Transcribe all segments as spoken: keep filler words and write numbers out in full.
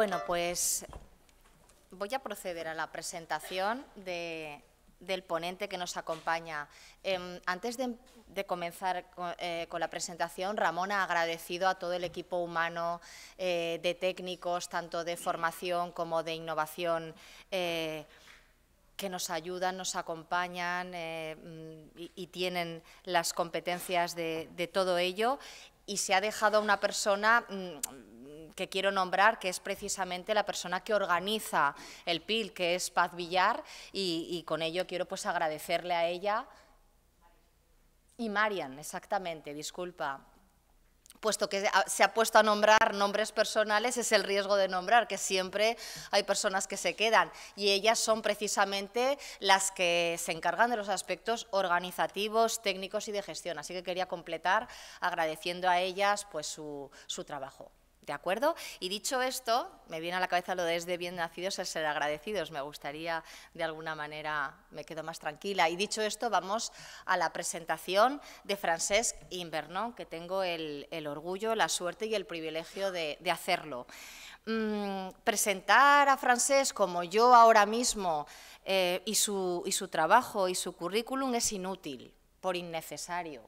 Bueno, pues voy a proceder a la presentación de, del ponente que nos acompaña. Eh, antes de, de comenzar con, eh, con la presentación, Ramón ha agradecido a todo el equipo humano eh, de técnicos, tanto de formación como de innovación, eh, que nos ayudan, nos acompañan eh, y, y tienen las competencias de, de todo ello. Y se ha dejado a una persona mmm, que quiero nombrar, que es precisamente la persona que organiza el P I L, que es Paz Villar, y, y con ello quiero pues agradecerle a ella y Marian, exactamente, disculpa. Puesto que se ha puesto a nombrar nombres personales, es el riesgo de nombrar, que siempre hay personas que se quedan. Y ellas son precisamente las que se encargan de los aspectos organizativos, técnicos y de gestión. Así que quería completar agradeciendo a ellas pues, su, su trabajo. ¿De acuerdo? Y dicho esto, me viene a la cabeza lo de es de bien nacidos el ser agradecidos. Me gustaría, de alguna manera, me quedo más tranquila. Y dicho esto, vamos a la presentación de Francesc Imbernón, que tengo el, el orgullo, la suerte y el privilegio de, de hacerlo. Mm, presentar a Francesc como yo ahora mismo eh, y, su, y su trabajo y su currículum es inútil, por innecesario.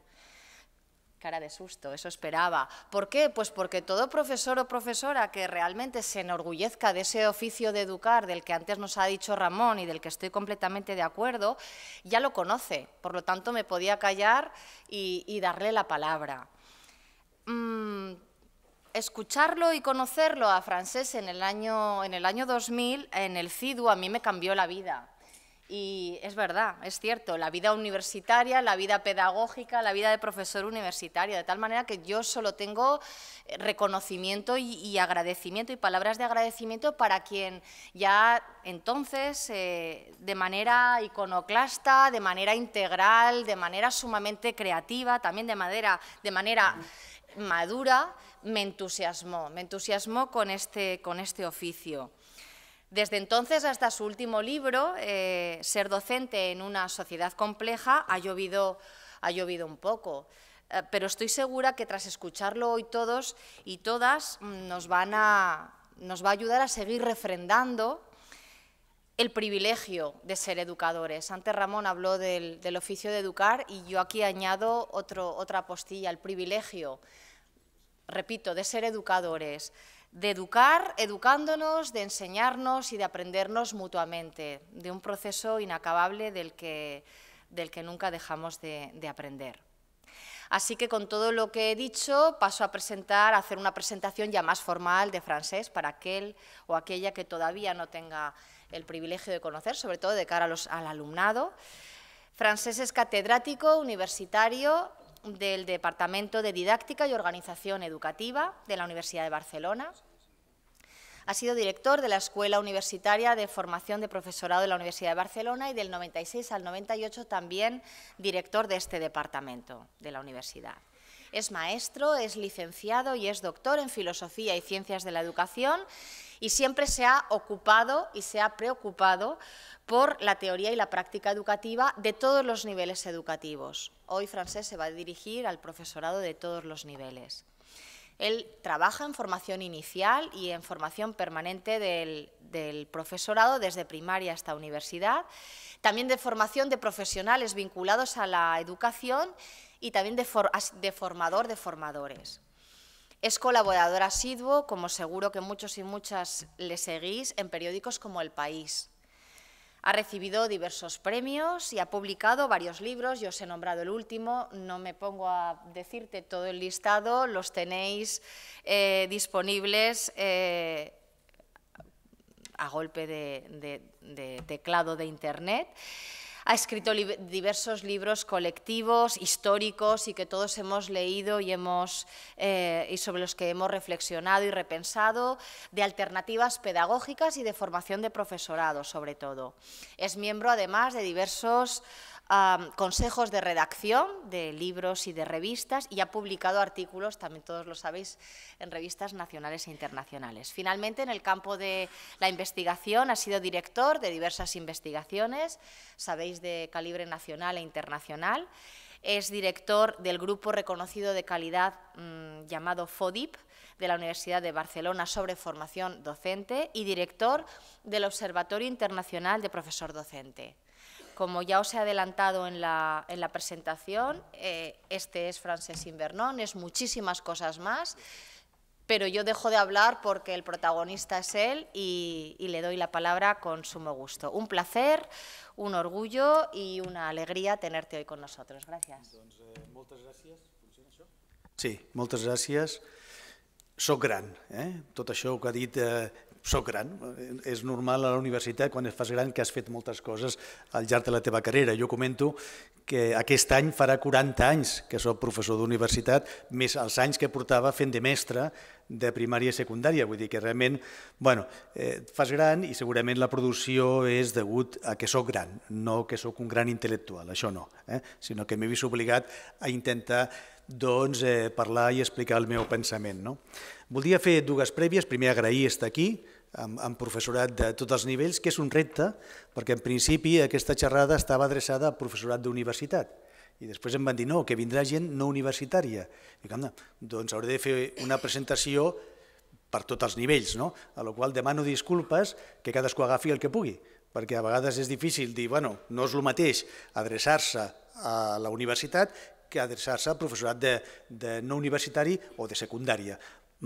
Cara de susto, eso esperaba. ¿Por qué? Pues porque todo profesor o profesora que realmente se enorgullezca de ese oficio de educar, del que antes nos ha dicho Ramón y del que estoy completamente de acuerdo, ya lo conoce. Por lo tanto, me podía callar y, y darle la palabra. Mm, escucharlo y conocerlo a Francesc en el año, en el año dos mil, en el C I D U, a mí me cambió la vida. Y es verdad, es cierto, la vida universitaria, la vida pedagógica, la vida de profesor universitario, de tal manera que yo solo tengo reconocimiento y, y agradecimiento y palabras de agradecimiento para quien ya entonces, eh, de manera iconoclasta, de manera integral, de manera sumamente creativa, también de manera, de manera madura, me entusiasmó, me entusiasmó con este, con este oficio. Desde entonces hasta su último libro, eh, Ser docente en una sociedad compleja, ha llovido, ha llovido un poco. Eh, pero estoy segura que tras escucharlo hoy todos y todas nos, van a, nos va a ayudar a seguir refrendando el privilegio de ser educadores. Antes Ramón habló del, del oficio de educar y yo aquí añado otro, otra postilla, el privilegio, repito, de ser educadores. De educar, educándonos, de enseñarnos y de aprendernos mutuamente, de un proceso inacabable del que, del que nunca dejamos de, de aprender. Así que con todo lo que he dicho, paso a presentar, a hacer una presentación ya más formal de Francesc para aquel o aquella que todavía no tenga el privilegio de conocer, sobre todo de cara a los, al alumnado. Francesc es catedrático universitario del Departamento de Didáctica y Organización Educativa de la Universidad de Barcelona. Ha sido director de la Escuela Universitaria de Formación de Profesorado de la Universidad de Barcelona y del noventa y seis al noventa y ocho también director de este departamento de la universidad. Es maestro, es licenciado y es doctor en Filosofía y Ciencias de la Educación y siempre se ha ocupado y se ha preocupado por la teoría y la práctica educativa de todos los niveles educativos. Hoy Francesc se va a dirigir al profesorado de todos los niveles. Él trabaja en formación inicial y en formación permanente del, del profesorado desde primaria hasta universidad, también de formación de profesionales vinculados a la educación y también de, for, de formador de formadores. Es colaborador asiduo, como seguro que muchos y muchas le seguís, en periódicos como El País. Ha recibido diversos premios y ha publicado varios libros, yo os he nombrado el último, no me pongo a decirte todo el listado, los tenéis eh, disponibles eh, a golpe de, de, de teclado de Internet. Ha escrito li- diversos libros colectivos, históricos y que todos hemos leído y, hemos, eh, y sobre los que hemos reflexionado y repensado, de alternativas pedagógicas y de formación de profesorado, sobre todo. Es miembro, además, de diversos um, consejos de redacción, de libros y de revistas, y ha publicado artículos, también todos lo sabéis, en revistas nacionales e internacionales. Finalmente, en el campo de la investigación, ha sido director de diversas investigaciones, sabéis, de calibre nacional e internacional, es director del grupo reconocido de calidad mmm, llamado FODIP de la Universidad de Barcelona sobre formación docente y director del Observatorio Internacional de Profesor Docente. Como ya os he adelantado en la, en la presentación, eh, este es Francesc Imbernón, es muchísimas cosas más, pero yo dejo de hablar porque el protagonista es él y, y le doy la palabra con sumo gusto. Un placer, un orgullo y una alegría tenerte hoy con nosotros. Gracias. Doncs, eh, moltes gràcies. Funciona això? Sí, moltes gràcies. Soc gran, eh? Tot això que ha dit... Eh, Soc gran, és normal a la universitat quan et fas gran que has fet moltes coses al llarg de la teva carrera. Jo comento que aquest any farà quaranta anys que soc professor d'universitat, més els anys que portava fent de mestre de primària i secundària. Vull dir que realment et fas gran i segurament la producció és degut a que soc gran, no que soc un gran intel·lectual, això no, sinó que m'he vist obligat a intentar doncs eh, parlar i explicar el meu pensament. No? Voldria fer dues prèvies. Primer, agrair estar aquí, amb, amb professorat de tots els nivells, que és un repte, perquè en principi aquesta xerrada estava adreçada a professorat d'universitat. I després em van dir, no, que vindrà gent no universitària. I dic, no, doncs hauré de fer una presentació per tots els nivells, no? A la qual demano disculpes, que cadascú agafi el que pugui, perquè a vegades és difícil dir, bueno, no és el mateix adreçar-se a la universitat que adreçar-se a professorat de, de no universitari o de secundària.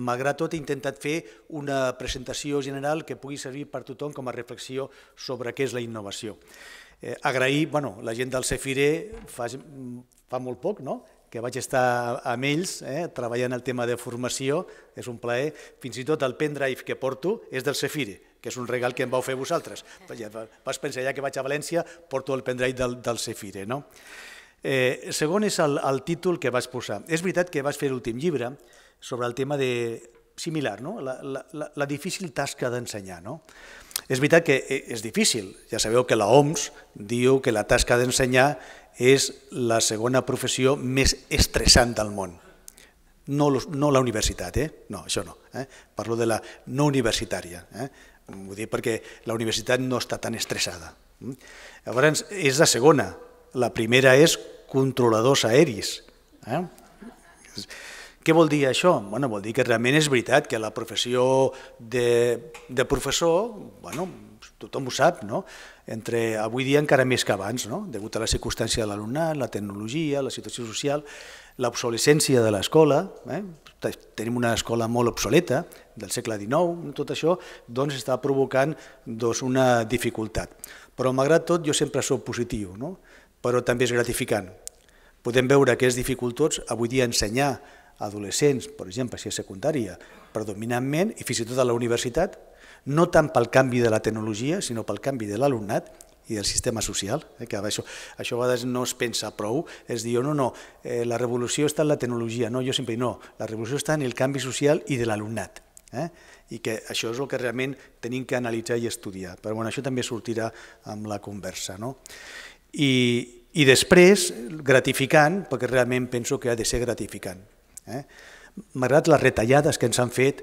Malgrat tot, he intentat fer una presentació general que pugui servir per tothom com a reflexió sobre què és la innovació. Eh, agrair, bueno, la gent del Cefire fa, fa molt poc, no?, que vaig estar amb ells eh, treballant el tema de formació, és un plaer. Fins i tot el pendrive que porto és del Cefire, que és un regal que em vau fer vosaltres. Vas pensar ja que vaig a València, porto el pendrive del, del Cefire, no? Eh, segon és el, el títol que vas posar. És veritat que vas fer l'últim llibre sobre el tema de, similar, no? la, la, la difícil tasca d'ensenyar. No? És veritat que és difícil. Ja sabeu que l'O M S diu que la tasca d'ensenyar és la segona professió més estressant del món. No, no la universitat, eh? No, això no. Eh? Parlo de la no universitària. Eh? Vull dir perquè la universitat no està tan estressada. Llavors, és la segona. La primera és controladors aeris. Eh? Què vol dir això? Bueno, vol dir que realment és veritat que la professió de, de professor, bueno, tothom ho sap, no? Entre avui dia encara més que abans, no? Degut a la circumstància de l'alumnat, la tecnologia, la situació social, l'obsolescència de l'escola, eh? Tenim una escola molt obsoleta, del segle dinou, tot això doncs, està provocant doncs, una dificultat. Però malgrat tot jo sempre soc positiu, no? Però també és gratificant. Podem veure que és dificultós avui dia ensenyar a adolescents, per exemple, si és secundària, predominantment, i fins i tot a la universitat, no tant pel canvi de la tecnologia, sinó pel canvi de l'alumnat i del sistema social. Que això, això a vegades no es pensa prou, es diu, no, no, eh, la revolució està en la tecnologia, no, jo sempre dic, no, la revolució està en el canvi social i de l'alumnat. Eh? I que això és el que realment tenim que analitzar i estudiar. Però bueno, això també sortirà amb la conversa. No? I, i després, gratificant, perquè realment penso que ha de ser gratificant. Eh? Malgrat les retallades que ens han fet,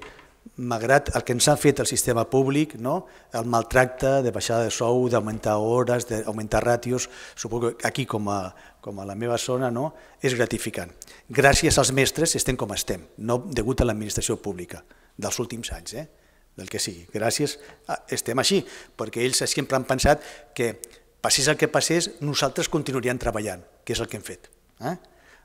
malgrat el que ens han fet el sistema públic, no? El maltracte de baixada de sou, d'augmentar hores, d'augmentar ràtios, suposo que aquí com a, com a la meva zona, no? És gratificant. Gràcies als mestres estem com estem, no degut a l'administració pública dels últims anys, eh? Del que sigui. Gràcies a, estem així, perquè ells sempre han pensat que passés el que passés, nosaltres continuaríem treballant, que és el que hem fet. Eh?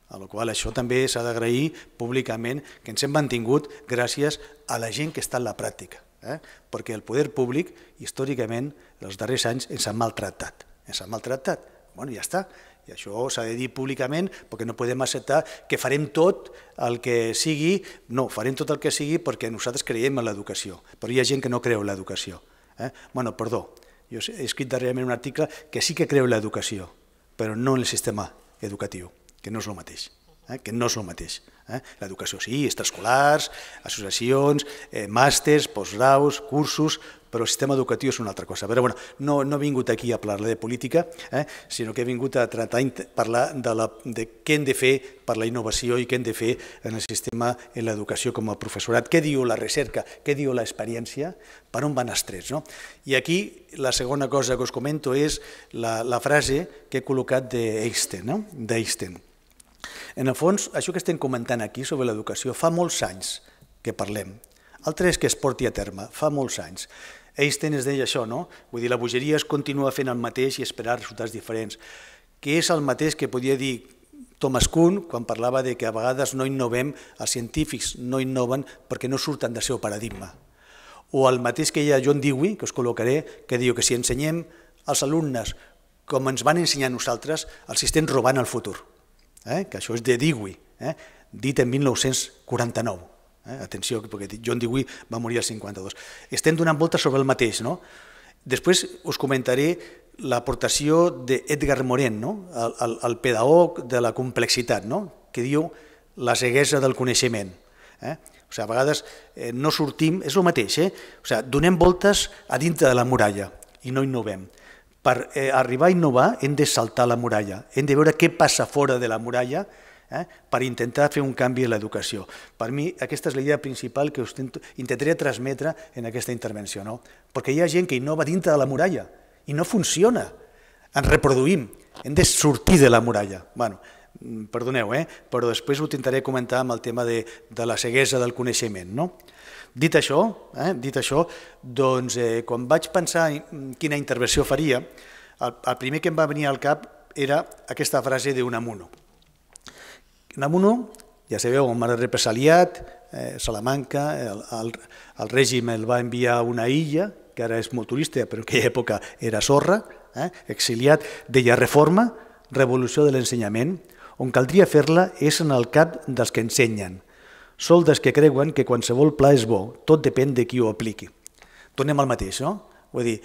A la qual això també s'ha d'agrair públicament, que ens hem mantingut gràcies a la gent que està en la pràctica, eh? Perquè el poder públic, històricament, els darrers anys ens han maltractat. Ens han maltractat. Bueno, ja està. I això s'ha de dir públicament perquè no podem acceptar que farem tot el que sigui, no, farem tot el que sigui perquè nosaltres creiem en l'educació, però hi ha gent que no creu en l'educació. Eh? Bueno, perdó, jo he escrit darrerament un article que sí que creu en l'educació, però no en el sistema educatiu. que no és el mateix, eh? que no és el mateix. Eh? L'educació sí, extraescolars, associacions, eh, màsters, postgraus, cursos, però el sistema educatiu és una altra cosa. Però bueno, no, no he vingut aquí a parlar de política, eh? sinó que he vingut a tratar de parlar de, la, de què hem de fer per la innovació i què hem de fer en el sistema, en l'educació com a professorat. Què diu la recerca, què diu l'experiència, per on van els trets, no? I aquí la segona cosa que us comento és la, la frase que he col·locat d'Einstein, no? d'Einstein. En el fons, això que estem comentant aquí sobre l'educació fa molts anys que parlem. Altre és que es porti a terme, fa molts anys. Einstein es deia això, no? Vull dir, la bogeria es continua fent el mateix i esperar resultats diferents, que és el mateix que podia dir Thomas Kuhn quan parlava que a vegades no innovem, els científics no innoven perquè no surten del seu paradigma. O el mateix que hi ha John Dewey, que us col·locaré, que diu que si ensenyem als alumnes com ens van ensenyar nosaltres, els estem robant el futur. Que això és de Dewey, dit en mil nou-cents quaranta-nou. Atenció, perquè John Dewey va morir al cinquanta-dos. Estem donant voltes sobre el mateix. Després us comentaré l'aportació d'Edgar Morin, el pedagog de la complexitat, que diu la ceguesa del coneixement. A vegades no sortim, és el mateix, donem voltes a dintre de la muralla i no innovem. Per arribar a innovar hem de saltar la muralla, hem de veure què passa fora de la muralla per intentar fer un canvi en l'educació. Per mi aquesta és la idea principal que intentaré transmetre en aquesta intervenció, perquè hi ha gent que innova dintre de la muralla i no funciona, ens reproduïm, hem de sortir de la muralla. Perdoneu, però després ho intentaré comentar amb el tema de la ceguesa del coneixement. Dit això, quan vaig pensar quina intervenció faria, el primer que em va venir al cap era aquesta frase d'Unamuno. Unamuno, ja sabeu, on va ser represaliat, Salamanca, el règim el va enviar a una illa, que ara és molt turista, però en aquella època era sorra, exiliat, deia reforma, revolució de l'ensenyament, on caldria fer-la és en el cap dels que ensenyen, sol dels que creuen que qualsevol pla és bo, tot depèn de qui ho apliqui. Tornem al mateix, no? Vull dir,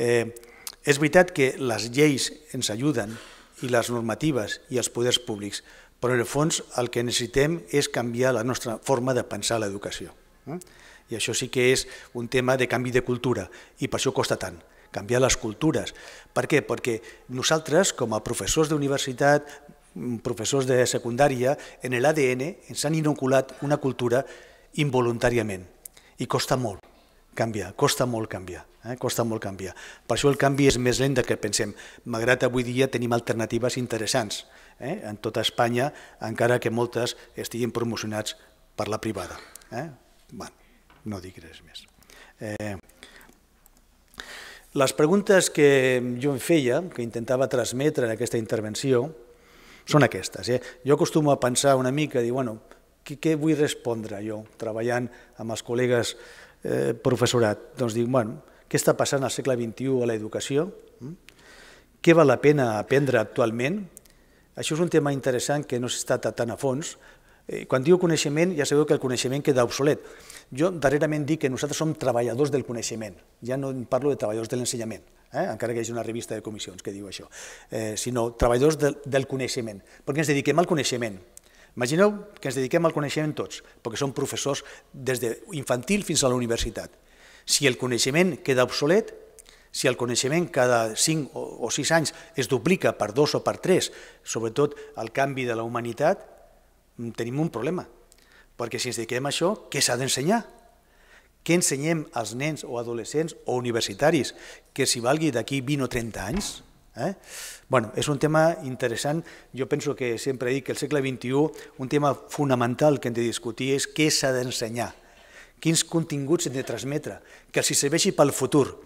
és veritat que les lleis ens ajuden, i les normatives i els poders públics, però en el fons el que necessitem és canviar la nostra forma de pensar l'educació. I això sí que és un tema de canvi de cultura, i per això costa tant. Canviar les cultures. Per què? Perquè nosaltres, com a professors d'universitat, professors de secundària, en l'A D N ens han inoculat una cultura involuntàriament. I costa molt canviar, costa molt canviar, costa molt canviar. Per això el canvi és més lent del que pensem, malgrat avui dia tenim alternatives interessants en tota Espanya, encara que moltes estiguin promocionats per la privada. No dic res més. Les preguntes que jo em feia, que intentava transmetre en aquesta intervenció, són aquestes. Jo acostumo a pensar una mica, dir, bueno, què vull respondre jo, treballant amb els col·legues professorat? Doncs dic, bueno, què està passant al segle vint-i-u a l'educació? Què val la pena aprendre actualment? Això és un tema interessant que no s'està tractant a fons. Quan diu coneixement, ja sabeu que el coneixement queda obsolet. Jo darrerament dic que nosaltres som treballadors del coneixement, ja no parlo de treballadors de l'ensenyament, encara que hi hagi una revista de comissions que diu això, sinó treballadors del coneixement, perquè ens dediquem al coneixement. Imagineu que ens dediquem al coneixement tots, perquè som professors des d'infantil fins a la universitat. Si el coneixement queda obsolet, si el coneixement cada cinc o sis anys es duplica per dos o per tres, sobretot el canvi de la humanitat, tenim un problema, perquè si ens dediquem a això, què s'ha d'ensenyar? Què ensenyem als nens o adolescents o universitaris que s'hi valgui d'aquí vint o trenta anys? És un tema interessant. Jo penso que sempre dic que al segle vint-i-u un tema fonamental que hem de discutir és què s'ha d'ensenyar, quins continguts hem de transmetre, que els serveixi pel futur.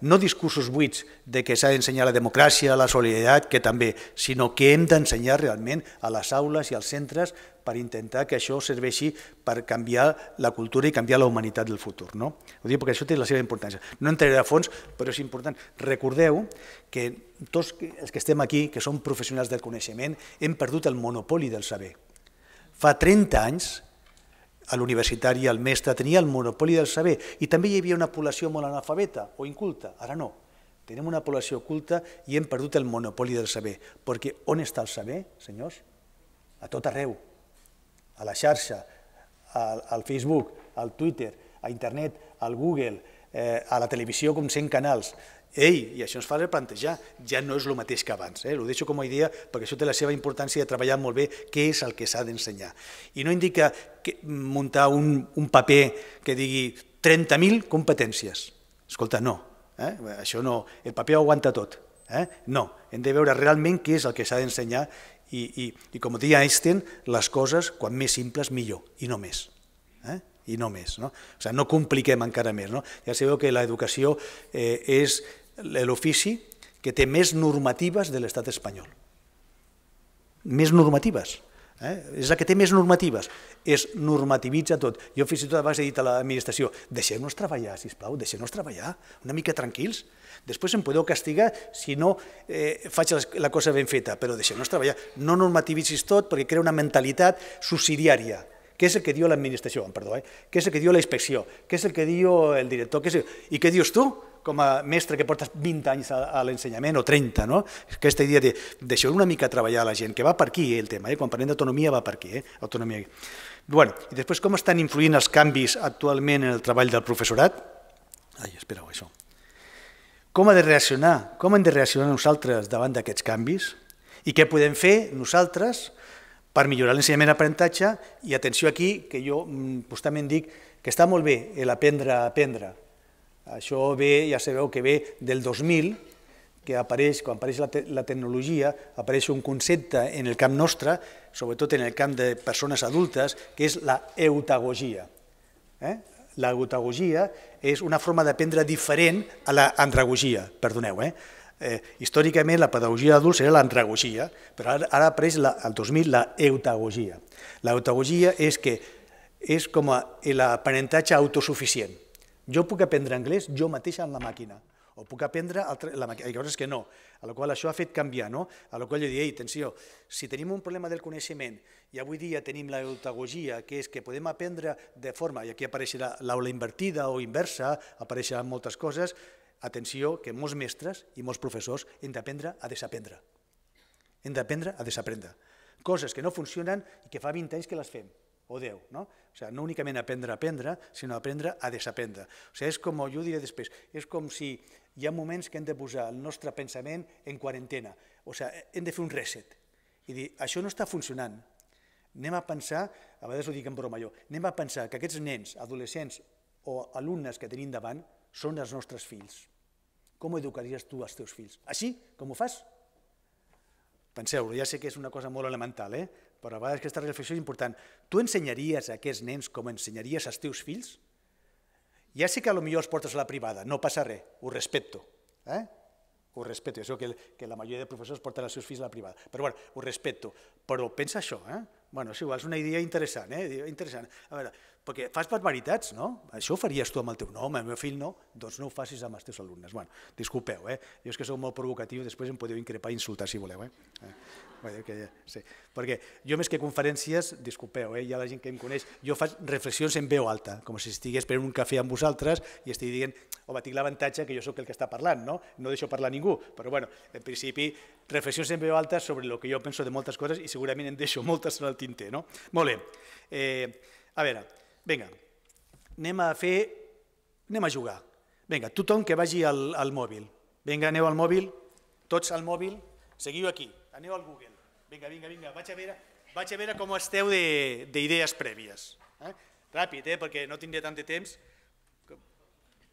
No discursos buits de que s'ha d'ensenyar la democràcia, la solidaritat, que també, sinó que hem d'ensenyar realment a les aules i als centres per intentar que això serveixi per canviar la cultura i canviar la humanitat del futur. Ho dic perquè això té la seva importància. No entraré a fons, però és important. Recordeu que tots els que estem aquí, que som professionals del coneixement, hem perdut el monopoli del saber. Fa trenta anys l'universitari, el mestre, tenia el monopoli del saber i també hi havia una població molt analfabeta o inculta, ara no. Tenim una població culta i hem perdut el monopoli del saber, perquè on està el saber, senyors? A tot arreu, a la xarxa, al Facebook, al Twitter, a internet, al Google, a la televisió com cent canals. Ei, i això ens fa replantejar, ja no és el mateix que abans. Ho deixo com a idea perquè això té la seva importància de treballar molt bé què és el que s'ha d'ensenyar. I no indica muntar un paper que digui trenta mil competències. Escolta, no, el paper ho aguanta tot. No, hem de veure realment què és el que s'ha d'ensenyar i, com deia Einstein, les coses, quan més simples, millor, i no més. I no més. No compliquem encara més. Ja sabeu que l'educació és l'ofici que té més normatives de l'estat espanyol. Més normatives. És la que té més normatives. Es normativitza tot. Jo fins i tot abans he dit a l'administració, deixeu-nos treballar, sisplau, deixeu-nos treballar, una mica tranquils. Després em podeu castigar si no faig la cosa ben feta, però deixeu-nos treballar. No normativitzis tot perquè crea una mentalitat subsidiària. Què és el que diu l'administració? Perdó, eh? Què és el que diu la inspecció? Què és el que diu el director? I què dius tu, com a mestre que portes vint anys a l'ensenyament, o trenta, no? Aquesta idea de deixar una mica treballar la gent, que va per aquí el tema, quan parlem d'autonomia va per aquí, autonomia. Bueno, i després com estan influint els canvis actualment en el treball del professorat? Ai, espera-ho, això. Com hem de reaccionar? Com hem de reaccionar nosaltres davant d'aquests canvis? I què podem fer nosaltres per millorar l'ensenyament i aprenentatge? I atenció aquí, que jo justament dic que està molt bé l'aprendre a aprendre. Això ve, ja sabeu que ve del dos mil, que apareix, quan apareix la tecnologia, apareix un concepte en el camp nostre, sobretot en el camp de persones adultes, que és la eutagogia. L'eutagogia és una forma d'aprendre diferent a l'andragogia, perdoneu, eh? Històricament la pedagogia d'adults era l'andragogia, però ara apareix al dos mil la eutagogia. L'eutagogia és que és com l'aprenentatge autosuficient. Jo puc aprendre anglès jo mateixa en la màquina, o puc aprendre la màquina, hi ha coses que no, a la qual això ha fet canviar, no? A la qual jo dic, ei, atenció, si tenim un problema del coneixement i avui dia tenim l'eutagogia, que és que podem aprendre de forma, i aquí apareixerà l'aula invertida o inversa, apareixeran moltes coses, atenció, que molts mestres i molts professors hem d'aprendre a desaprendre. Hem d'aprendre a desaprendre. Coses que no funcionen i que fa vint anys que les fem, o deu, no? O sigui, no únicament aprendre a aprendre, sinó aprendre a desaprendre. O sigui, és com, jo diré després, és com si hi ha moments que hem de posar el nostre pensament en quarantena. O sigui, hem de fer un reset i dir, això no està funcionant. Anem a pensar, a vegades ho dic en broma jo, anem a pensar que aquests nens, adolescents o alumnes que tenim davant són els nostres fills. Com educaries tu els teus fills? Així, com ho fas? Penseu-ho, ja sé que és una cosa molt elemental, eh? Però a vegades aquesta reflexió és important. Tu ensenyaries a aquests nens com ensenyaries als teus fills? Ja sé que potser els portes a la privada, no passa res, ho respecto. Ho respecto, ja sé que la majoria de professors porten els seus fills a la privada, però bueno, ho respecto. Però pensa això, eh? Bueno, és igual, és una idea interessant, eh? Interessant. A veure, perquè fas barbaritats, no? Això ho faries tu amb el teu nom, amb el meu fill no, doncs no ho facis amb els teus alumnes. Bueno, disculpeu, eh? Jo és que sou molt provocatiu, després em podeu increpar i insultar si voleu, eh? Perquè jo més que conferències, disculpeu, hi ha la gent que em coneix, jo faig reflexions en veu alta, com si estigués prenent un cafè amb vosaltres i estigui dient, home, tinc l'avantatge que jo sóc el que està parlant, no? No deixo parlar ningú, però bueno, en principi, reflexions en veu alta sobre el que jo penso de moltes coses i segurament en deixo moltes en el tinter, no? Molt bé, a veure, vinga, anem a fer, anem a jugar. Vinga, tothom que vagi al mòbil, vinga, aneu al mòbil, tots al mòbil, seguiu aquí. Aneu al Google. Vinga, vinga, vinga, vaig a veure com esteu d'idees prèvies. Ràpid, eh, perquè no tindré tant de temps.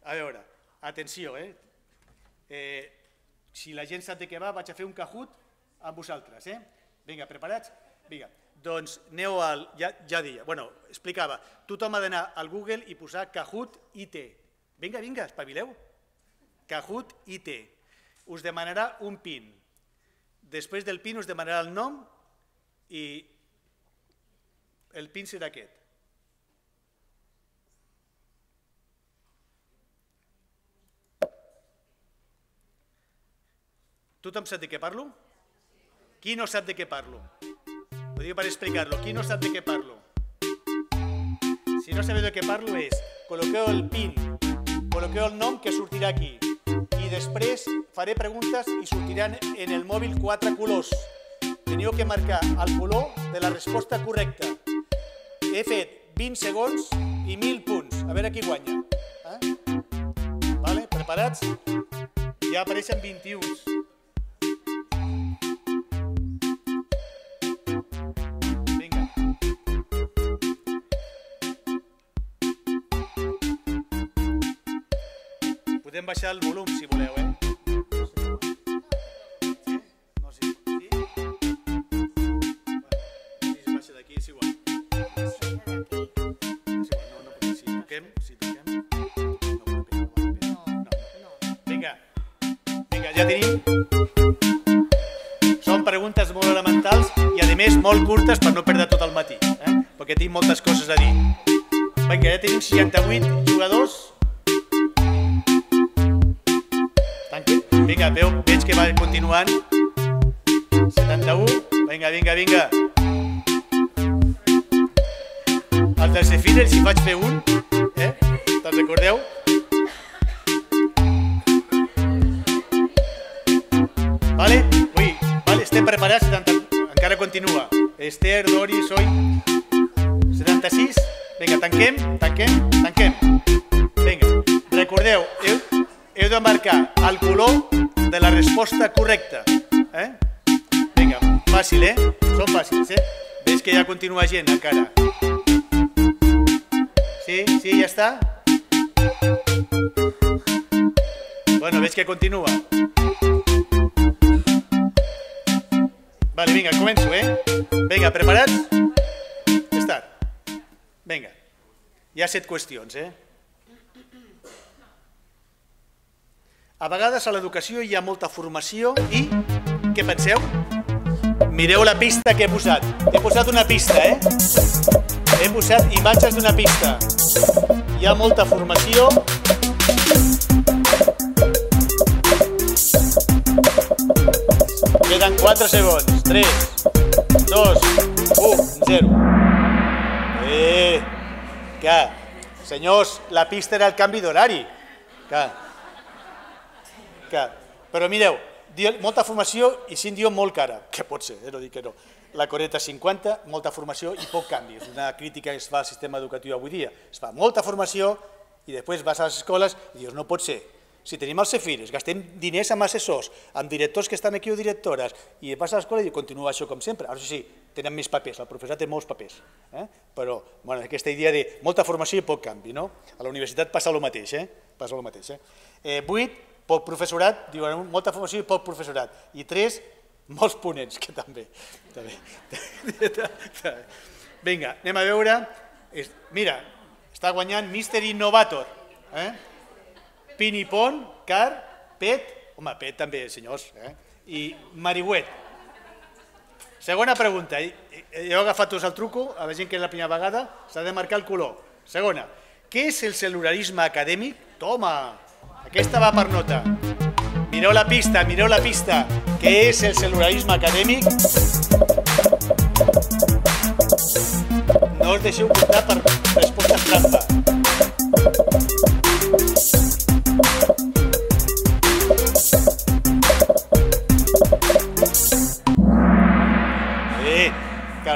A veure, atenció, eh. Si la gent sap de què va, vaig a fer un Kahoot amb vosaltres, eh. Vinga, preparats? Vinga, doncs aneu al... Ja deia, bueno, explicava. Tothom ha d'anar al Google i posar Kahoot I T. Vinga, vinga, espavileu. Kahoot I T. Us demanarà un pin. Després del pin us demanarà el nom i el pin serà aquest. Tothom sap de què parlo? Qui no sap de què parlo? Ho dic per explicar-lo. Qui no sap de què parlo? Si no sabeu de què parlo és col·loqueu el pin, col·loqueu el nom que sortirà aquí. I després faré preguntes i sortiran en el mòbil quatre colors. Teniu que marcar el color de la resposta correcta. He fet vint segons i mil punts. A veure qui guanya. Preparats? Ja apareixen vint-i-un. Vinga. Podem baixar el volum si voleu, eh? ja tenim. Són preguntes molt elementals i, a més, molt curtes per no perdre tot el matí, eh? Perquè tinc moltes coses a dir. Vinga, ja tenim seixanta-vuit jugadors. Tanquen. Vinga, veu, veig que va continuant. setanta-u. Vinga, vinga, vinga. Els del Cefir els hi vaig fer un, eh? Te'n recordeu? Vale? Ui, vale, estem preparats, encara continua. Esther, Dori, Soi... setanta-sis, vinga, tanquem, tanquem, tanquem. Vinga, recordeu, heu de marcar el color de la resposta correcta. Vinga, fàcil, eh? Són fàcils, eh? Veus que ja continua gent, encara. Sí, sí, ja està? Bueno, veus que continua. Vale, vinga, començo, eh? Vinga, preparats? Estar. Vinga. Hi ha set qüestions, eh? A vegades a l'educació hi ha molta formació i... Què penseu? Mireu la pista que he posat. He posat una pista, eh? He posat imatges d'una pista. Hi ha molta formació... Queden quatre segons. tres, dos, u, zero. Eh, que, senyors, la pista era el canvi d'horari. Que, que, però mireu, molta formació i si en diuen molt cara, que pot ser, no dic que no. La coreta cinquanta, molta formació i poc canvi. És una crítica que es fa al sistema educatiu avui dia. Es fa molta formació i després vas a les escoles i dius, no pot ser. Si tenim els cefires, gastem diners amb assessors, amb directors que estan aquí o directores, i vas a l'escola i continua això com sempre. Ara sí, tenen més papers, el professor té molts papers. Però aquesta idea de molta formació i poc canvi, no? A la universitat passa el mateix, eh? Passa el mateix, eh? Vuit, poc professorat, diuen molta formació i poc professorat. I tres, molts ponents, que també. Vinga, anem a veure. Mira, està guanyant míster Innovator, eh? Pinipon, Car, Pet, home, Pet també, senyors, i Marihuet. Segona pregunta, heu agafat tots el truco, a la gent que és la primera vegada, s'ha de marcar el color. Segona, què és el cel·lularisme acadèmic? Toma, aquesta va per nota. Mireu la pista, mireu la pista. Què és el cel·lularisme acadèmic? No us deixeu comptar per respostes trampa.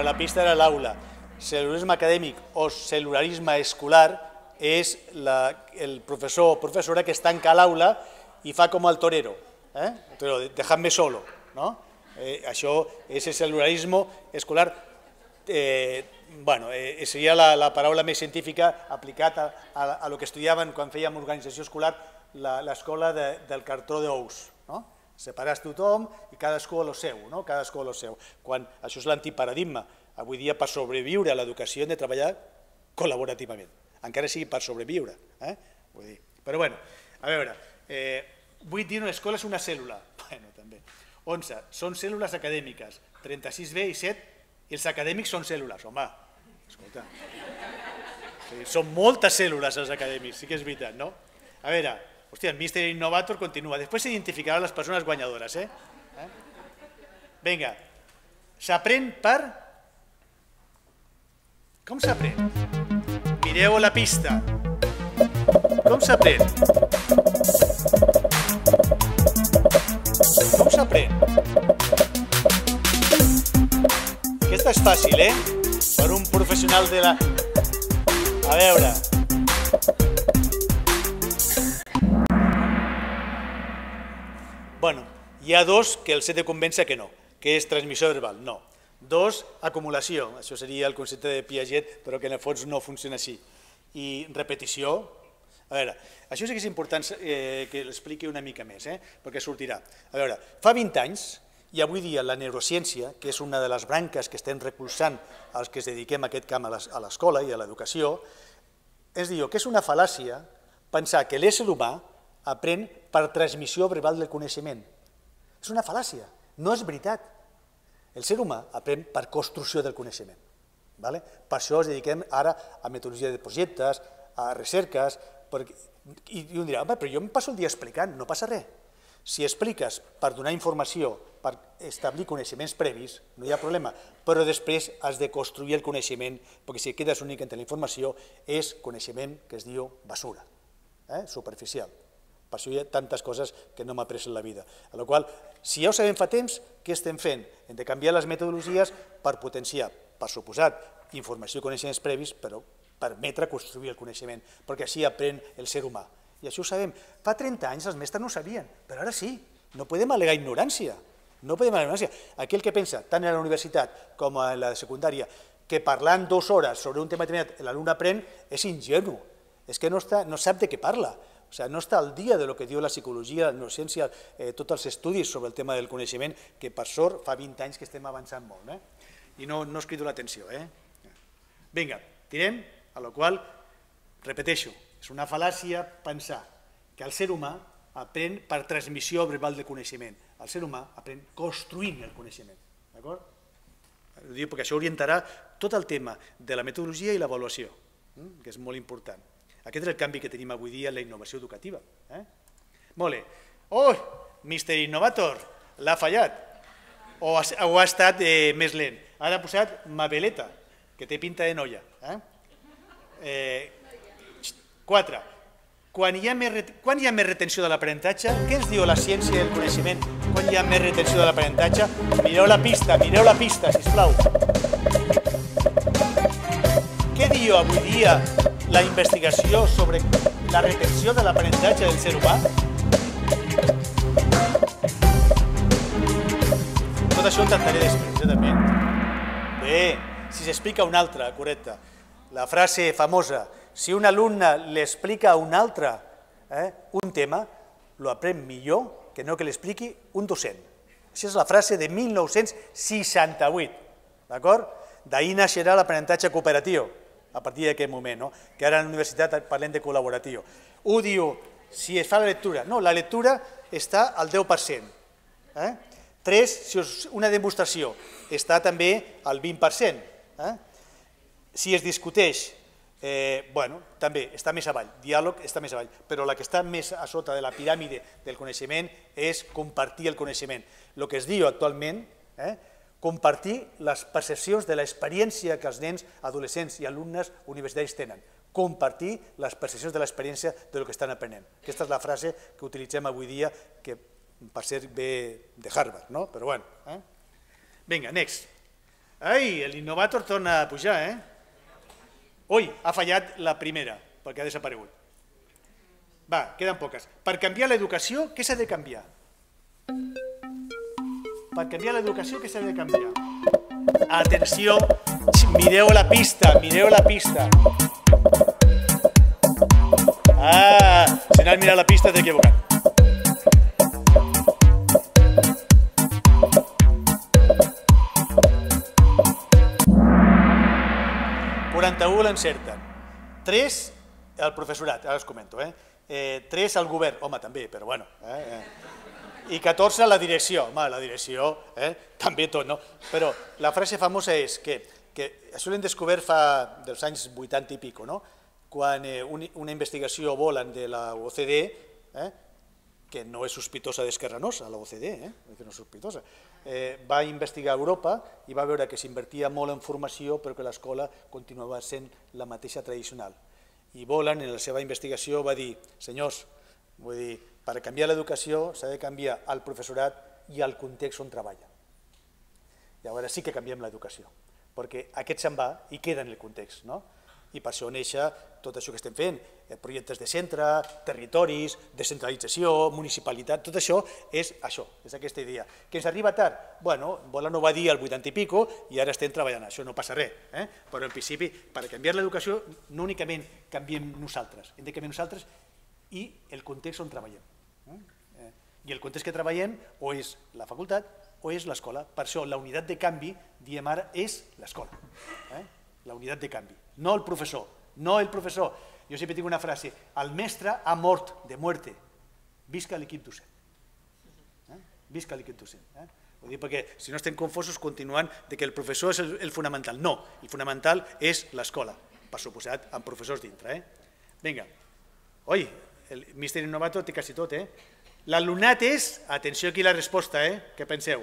La pista era l'aula. Cel·lularisme acadèmic o cel·lularisme escolar és el professor o professora que es tanca a l'aula i fa com el torero, dejadme solo. Això és el cel·lularisme escolar, seria la paraula més científica aplicada a lo que estudiaven quan fèiem organització escolar, l'escola del cartró d'ous. Separats tothom i cadascú a lo seu, cadascú a lo seu. Quan això és l'antiparadigma. Avui dia per sobreviure a l'educació hem de treballar col·laborativament, encara sigui per sobreviure. Però bé, a veure, vull dir una escola és una cèl·lula. onze, són cèl·lules acadèmiques, trenta-sis B i set, els acadèmics són cèl·lules, home, escolta. Són moltes cèl·lules els acadèmics, sí que és veritat, no? A veure... Hòstia, el míster Innovator continua. Després s'identificarà les persones guanyadores, eh? Vinga, s'aprèn per... Com s'aprèn? Mireu la pista. Com s'aprèn? Com s'aprèn? Aquesta és fàcil, eh? Per un professional de la... A veure... Bueno, hi ha dos que els he de convèncer que no, que és transmissió verbal, no. Dos, acumulació, això seria el concepte de Piaget, però que en el fons no funciona així. I repetició, a veure, això sí que és important que l'expliqui una mica més, perquè sortirà. A veure, fa vint anys, i avui dia la neurociència, que és una de les branques que estem recolzant als que es dediquem a aquest camp a l'escola i a l'educació, ens diu que és una fal·làcia pensar que l'ésser humà aprèn per transmissió verbal del coneixement. És una fal·làcia, no és veritat. El ser humà aprèn per construcció del coneixement. Per això ens dediquem ara a metodologia de projectes, a recerques, i un dirà, home, però jo em passo el dia explicant, no passa res. Si expliques per donar informació, per establir coneixements previs, no hi ha problema, però després has de construir el coneixement, perquè si quedes únic entre la informació, és coneixement que es diu basura, superficial. Per això hi ha tantes coses que no m'ha après en la vida. A la qual cosa, si ja ho sabem fa temps, què estem fent? Hem de canviar les metodologies per potenciar, per suposat, informació i coneixements previs, però permetre construir el coneixement, perquè així aprèn el ser humà. I això ho sabem. Fa trenta anys els mestres no ho sabien, però ara sí. No podem al·legar ignorància. No podem al·legar ignorància. Aquell que pensa, tant a la universitat com a la secundària, que parlant dues hores sobre un tema determinat l'alumne aprèn, és ingenu. És que no sap de què parla. O sigui, no està al dia del que diu la psicologia, la neurociència, tots els estudis sobre el tema del coneixement, que per sort fa vint anys que estem avançant molt. I no us crido l'atenció. Vinga, tirem, a la qual cosa, repeteixo, és una fal·làcia pensar que el ser humà aprèn per transmissió verbal de coneixement. El ser humà aprèn construint el coneixement. D'acord? Ho dic perquè això orientarà tot el tema de la metodologia i l'avaluació, que és molt important. Aquest és el canvi que tenim avui dia en la innovació educativa. Molt bé. Oh, míster Innovator, l'ha fallat. O ha estat més lent. Ara ha posat Mabeleta, que té pinta de noia. Quatre. Quan hi ha més retenció de l'aprenentatge, què ens diu la ciència del coneixement? Quan hi ha més retenció de l'aprenentatge? Mireu la pista, mireu la pista, sisplau. Què diu avui dia la investigació sobre la retenció de l'aprenentatge del ser humà? Tot això ho intentaré després, també. Bé, si s'explica una altra, correcte. La frase famosa, si un alumne li explica a un altre un tema, lo aprèn millor que no que l'expliqui un docent. Això és la frase de mil nou-cents seixanta-vuit, d'acord? D'ahir naixerà l'aprenentatge cooperatiu. A partir d'aquest moment, que ara a la universitat parlem de col·laboratiu. Ho diu, si es fa la lectura, no, la lectura està al deu per cent. Tres, si és una demostració, està també al vint per cent. Si es discuteix, bueno, també està més avall, diàleg està més avall, però la que està més a sota de la piràmide del coneixement és compartir el coneixement. El que es diu actualment, compartir les percepcions de l'experiència que els nens, adolescents i alumnes universitaris tenen. Compartir les percepcions de l'experiència del que estan aprenent. Aquesta és la frase que utilitzem avui dia, que per cert ve de Harvard, no? Però bueno. Vinga, next. Ai, l'Innovator torna a pujar, eh? Ui, ha fallat la primera, perquè ha desaparegut. Va, queden poques. Per canviar l'educació, què s'ha de canviar? Per canviar l'educació, què s'ha de canviar? Atenció, mireu la pista, mireu la pista. Ah, si no has mirat la pista t'he equivocat. quaranta-u l'encerten. tres al professorat, ara us comento. tres al govern, home, també, però bueno... i catorze la direcció, home, la direcció, també tot, no? Però la frase famosa és que, això l'hem descobert fa dels anys vuitanta i pico, no? Quan una investigació Volan de la O C D E, que no és sospitosa d'Esquerra Nosa, la O C D E, que no és sospitosa, va investigar Europa i va veure que s'invertia molt en formació però que l'escola continuava sent la mateixa tradicional. I Volan, en la seva investigació, va dir, senyors, vull dir, per canviar l'educació s'ha de canviar el professorat i el context on treballa. Llavors sí que canviem l'educació, perquè aquest se'n va i queda en el context. I per això neix tot això que estem fent, projectes de centre, territoris, descentralització, municipalitat, tot això és això, és aquesta idea. Que ens arriba tard? Bueno, Volan no va dir el vuitanta i pico i ara estem treballant, això no passa res. Però en principi, per canviar l'educació, no únicament canviem nosaltres, hem de canviar nosaltres i el context on treballem. I el context que treballem o és la facultat o és l'escola. Per això la unitat de canvi, diem ara, és l'escola. La unitat de canvi, no el professor, no el professor. Jo sempre tinc una frase, el mestre ha mort de muerte, visca l'equip docent. visca l'equidocent. Vull dir, perquè si no estem confosos continuant que el professor és el fonamental. No, el fonamental és l'escola, per suposat, amb professors dintre. Vinga, oi, el misteri innovator té quasi tot, eh? L'alumnat és, atenció aquí la resposta, eh? Què penseu?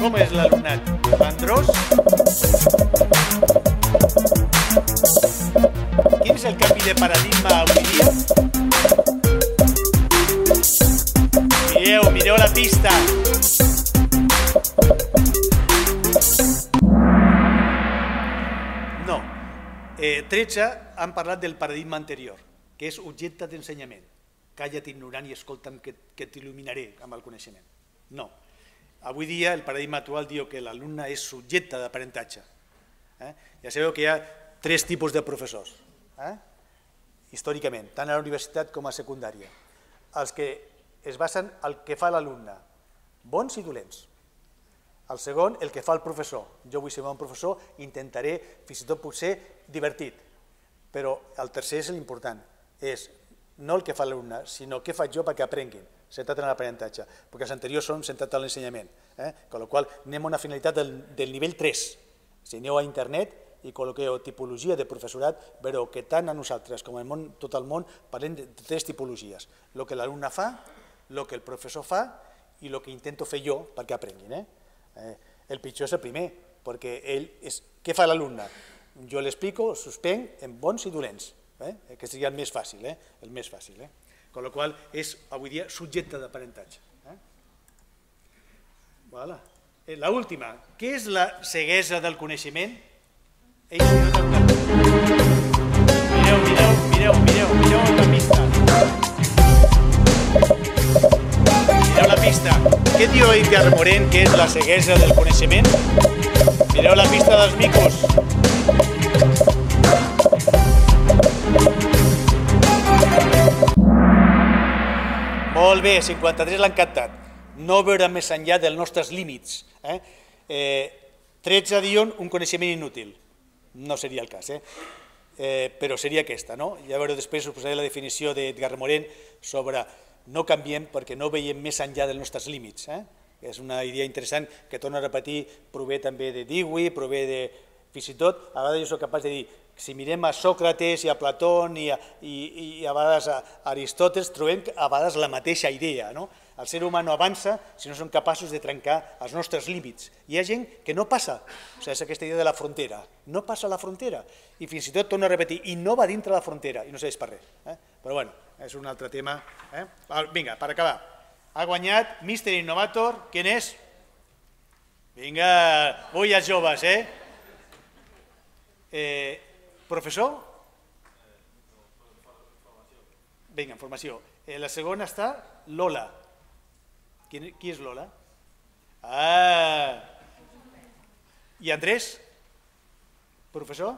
Com és l'alumnat? Andros? Quin és el canvi de paradigma avui dia? Mireu, mireu la pista. No. tretze han parlat del paradigma anterior, que és objecte d'ensenyament. Calla't ignorant i escolta'm que t'il·luminaré amb el coneixement. No. Avui dia el paradigma actual diu que l'alumne és subjecte d'aprenentatge. Ja sabeu que hi ha tres tipus de professors, històricament, tant a la universitat com a secundària. Els que es basen en el que fa l'alumne, bons i dolents. El segon, el que fa el professor. Jo vull ser bon professor, intentaré, fins i tot puc ser divertit. Però el tercer és l'important, és no el que fa l'alumne, sinó què faig jo perquè aprenguin, centrat en l'aprenentatge, perquè els anteriors són centrats en l'ensenyament, amb la qual cosa anem a una finalitat del nivell tres. Si aneu a internet i col·loqueu tipologia de professorat, veureu que tant a nosaltres com a tot el món parlem de tres tipologies. El que l'alumne fa, el que el professor fa i el que intento fer jo perquè aprenguin. El pitjor és el primer, perquè què fa l'alumne? Jo l'explico, suspenc, en bons i dolents, que seria el més fàcil, el més fàcil. Amb la qual cosa és, avui dia, subjecte d'aprenentatge. L'última, què és la ceguesa del coneixement? Mireu, mireu, mireu, mireu, mireu la pista. Mireu la pista. Què diu Edgar Morent que és la ceguesa del coneixement? Mireu la pista dels micos. Molt bé, cinquanta-tres l'han captat. No veure més enllà dels nostres límits. tretze diuen un coneixement inútil. No seria el cas, però seria aquesta. Ja veureu després, us posaré la definició d'Edgar Morent sobre no canviem perquè no veiem més enllà dels nostres límits. És una idea interessant que, torno a repetir, prové també de Dewey, prové de... fins i tot, a vegades jo soc capaç de dir, si mirem a Sòcrates i a Plató i a vegades a Aristòtil, trobem a vegades la mateixa idea. El ser humà no avança si no som capaços de trencar els nostres límits. Hi ha gent que no passa, és aquesta idea de la frontera, no passa la frontera. I fins i tot, torno a repetir, innova dintre la frontera i no serveix per res. Però bueno, és un altre tema. Vinga, per acabar. Ha guanyat míster Innovator. Quin és? Vinga, vull els joves, eh? Professor? Vinga, formació. La segona està Lola. Qui és Lola? Ah! I Andrés? Professor?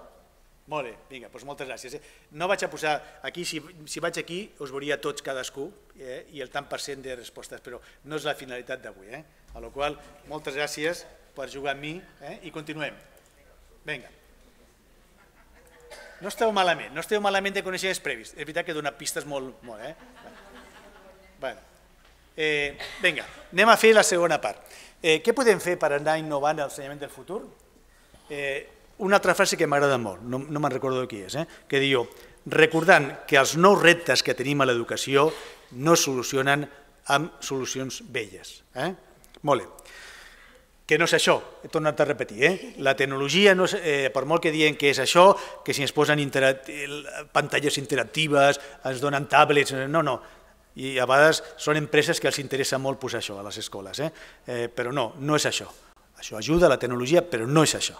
Molt bé, vinga, doncs moltes gràcies. No vaig a posar aquí, si vaig aquí us veuria tots cadascú i el tant per cent de respostes, però no és la finalitat d'avui. A la qual cosa, moltes gràcies per jugar amb mi i continuem. Vinga. No esteu malament, no esteu malament de coneixements previs. És veritat que dona pistes molt, molt, eh? Vinga, anem a fer la segona part. Què podem fer per anar innovant l'ensenyament del futur? Eh... Una altra frase que m'agrada molt, no me'n recordo qui és, que diu, recordant que els nous reptes que tenim a l'educació no es solucionen amb solucions velles. Molt bé. Que no és això, he tornat a repetir. La tecnologia, per molt que diguem que és això, que si ens posen pantalles interactives, ens donen tablets, no, no. I a vegades són empreses que els interessa molt posar això a les escoles, però no, no és això. Això ajuda a la tecnologia, però no és això.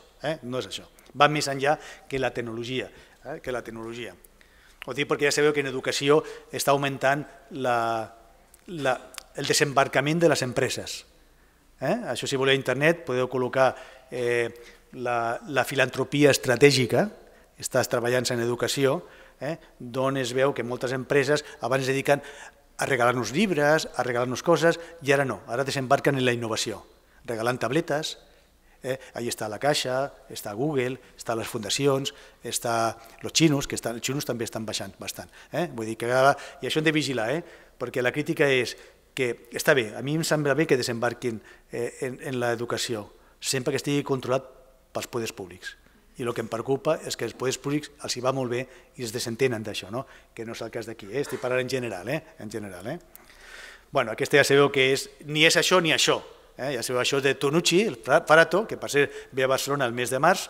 Va més enllà que la tecnologia. Ho dic perquè ja sabeu que en educació està augmentant el desembarcament de les empreses. Això, si voleu a internet, podeu col·locar la filantropia estratègica, estàs treballant-se en educació, d'on es veu que moltes empreses abans es dediquen a regalar-nos llibres, a regalar-nos coses, i ara no, ara desembarquen en la innovació. Regalant tabletes, ahí està la Caixa, està Google, estan les fundacions, estan els xinos, que els xinos també estan baixant bastant. Vull dir que, i això hem de vigilar, perquè la crítica és que està bé, a mi em sembla bé que desembarquin en l'educació, sempre que estigui controlat pels poders públics. I el que em preocupa és que els poders públics els hi va molt bé i es desentenen d'això, que no és el cas d'aquí, estic parlant en general. Aquesta ja sabeu que ni és això ni això, ja sabeu, això és de Tonucci, el Frato, que per cert ve a Barcelona el mes de març,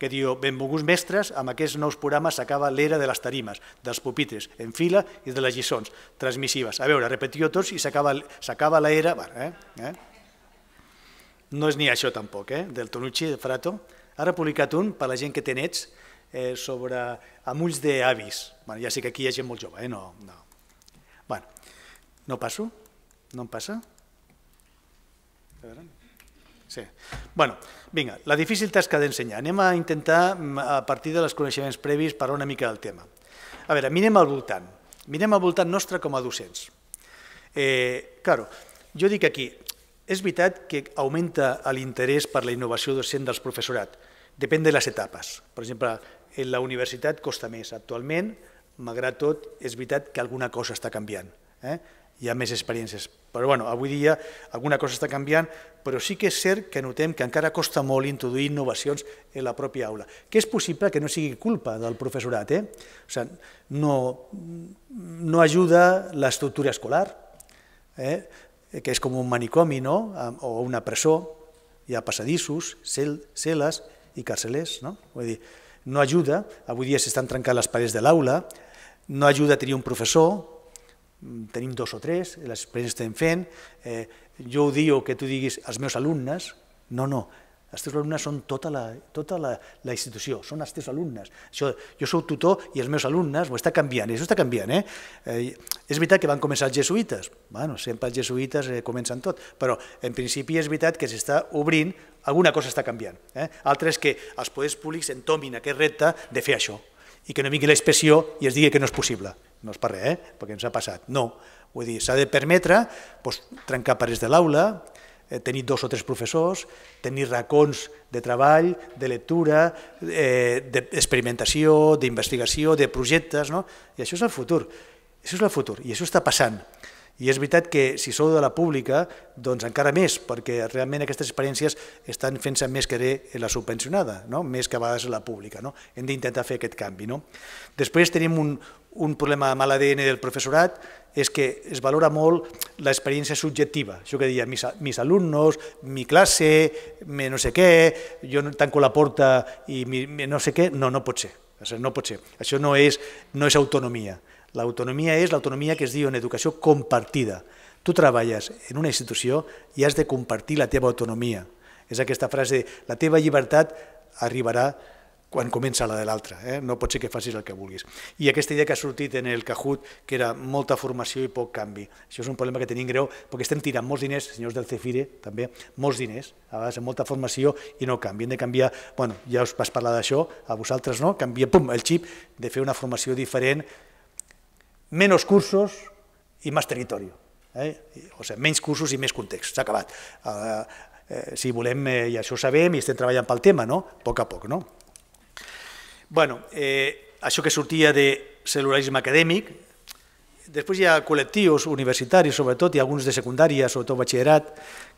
que diu, benvolguts mestres, amb aquests nous programes s'acaba l'era de les tarimes, dels pupitres, en fila i de les lliçons transmissives. A veure, repetiu-ho tots i s'acaba l'era... No és ni això tampoc, del Tonucci, del Frato. Ha republicat un, per la gent que té nets, sobre amb ulls d'avis. Ja sé que aquí hi ha gent molt jove, no... No passo? No em passa? A veure... Sí. Bueno, vinga, la difícil tasca d'ensenyar. Anem a intentar, a partir dels coneixements previs, parlar una mica del tema. A veure, mirem al voltant. Mirem al voltant nostre com a docents. Claro, jo dic aquí, és veritat que augmenta l'interès per la innovació docent del professorat. Depèn de les etapes. Per exemple, en la universitat costa més. Actualment, malgrat tot, és veritat que alguna cosa està canviant. Hi ha més experiències, però bueno, avui dia alguna cosa està canviant, però sí que és cert que notem que encara costa molt introduir innovacions en la pròpia aula, que és possible que no sigui culpa del professorat, no ajuda l'estructura escolar, que és com un manicomi o una presó, hi ha passadissos, cel·les i carcelers, no ajuda, avui dia s'estan trencant les parets de l'aula, no ajuda a tenir un professor, tenim dos o tres, les experiències estem fent, jo ho diu que tu diguis als meus alumnes, no, no, els teus alumnes són tota la institució, són els teus alumnes, jo sou tutor i els meus alumnes, ho està canviant, això està canviant, és veritat que van començar els jesuïtes, bueno, sempre els jesuïtes comencen tot, però en principi és veritat que s'està obrint, alguna cosa està canviant, altra és que els poders públics entomin aquest repte de fer això, i que no vingui l'expressió i es digui que no és possible. No és per res, perquè ens ha passat. No, vull dir, s'ha de permetre trencar parets de l'aula, tenir dos o tres professors, tenir racons de treball, de lectura, d'experimentació, d'investigació, de projectes, no? I això és el futur, això és el futur, i això està passant. I és veritat que si sou de la pública, doncs encara més, perquè realment aquestes experiències estan fent-se més que la subvencionada, més que a vegades la pública. Hem d'intentar fer aquest canvi. Després tenim un problema amb l'A D N del professorat, és que es valora molt l'experiència subjectiva, això que deia, mis alumnos, mi classe, no sé què, jo tanco la porta i no sé què, no, no pot ser, això no és autonomia. L'autonomia és l'autonomia que es diu en educació compartida. Tu treballes en una institució i has de compartir la teva autonomia. És aquesta frase, la teva llibertat arribarà quan comença la de l'altra, no pot ser que facis el que vulguis. I aquesta idea que ha sortit en el Kahoot, que era molta formació i poc canvi. Això és un problema que tenim greu, perquè estem tirant molts diners, senyors del Cefire, també, molts diners, a vegades amb molta formació i no canvi. Hem de canviar, bueno, ja us vas parlar d'això, a vosaltres no, canvia, pum, el xip, de fer una formació diferent, menys cursos i més territori, o sigui, menys cursos i més context, s'ha acabat. Si volem, i això ho sabem, i estem treballant pel tema, no? A poc a poc, no? Bueno, això que sortia de cel·lularisme acadèmic, després hi ha col·lectius universitaris, sobretot, i alguns de secundària, sobretot batxillerat,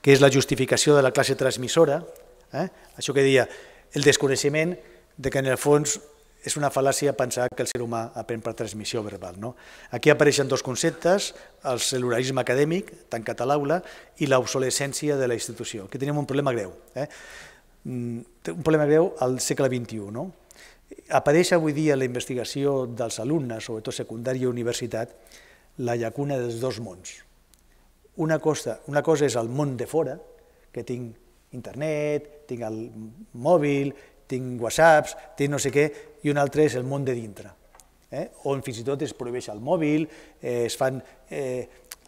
que és la justificació de la classe transmissora, això que deia el desconeixement de que en el fons és una fal·làcia pensar que el ser humà aprèn per transmissió verbal. Aquí apareixen dos conceptes, el cel·lularisme acadèmic, tancat a l'aula, i l'obsolescència de la institució. Aquí tenim un problema greu, un problema greu al segle vint-i-u. Apareix avui dia la investigació dels alumnes, sobretot secundària i universitat, la llacuna dels dos mons. Una cosa és el món de fora, que tinc internet, tinc el mòbil, tinc whatsapps, tinc no sé què, i un altre és el món de dintre, on fins i tot es prohibeix el mòbil, es fan,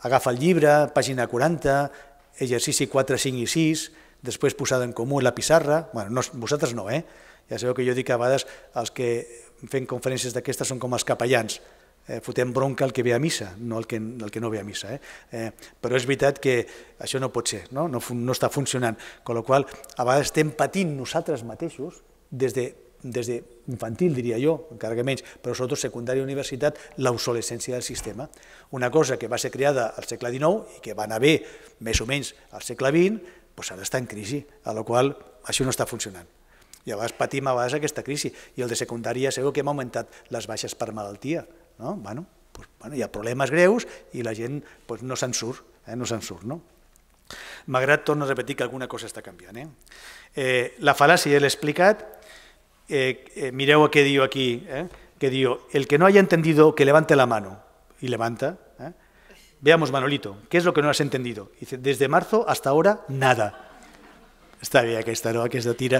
agafa el llibre, pàgina quaranta, exercici quatre, cinc i sis, després posada en comú en la pissarra, bueno, vosaltres no, eh? Ja sabeu que jo dic que a vegades els que fem conferències d'aquestes són com els capellans, fotem bronca al que ve a missa, no al que no ve a missa. Però és veritat que això no pot ser, no està funcionant, amb la qual cosa a vegades estem patint nosaltres mateixos des de desde infantil, diria jo, encara que menys, però sobretot secundària i universitat, l'obsolescència del sistema. Una cosa que va ser creada al segle dinou i que va anar bé més o menys al segle vint, doncs ara està en crisi, a la qual això no està funcionant. I a vegades patim a vegades aquesta crisi. I el de secundària, segur que hem augmentat les baixes per malaltia. Hi ha problemes greus i la gent no se'n surt. Malgrat, torno a repetir que alguna cosa està canviant. La fal·làcia ja l'he explicat. Mireu què diu aquí. El que no haya entendido, que levante la mano. I levanta. Veamos, Manolito, ¿qué es lo que no has entendido? Dice, desde marzo hasta ahora, nada. Està bé aquesta, no? Aquesta tira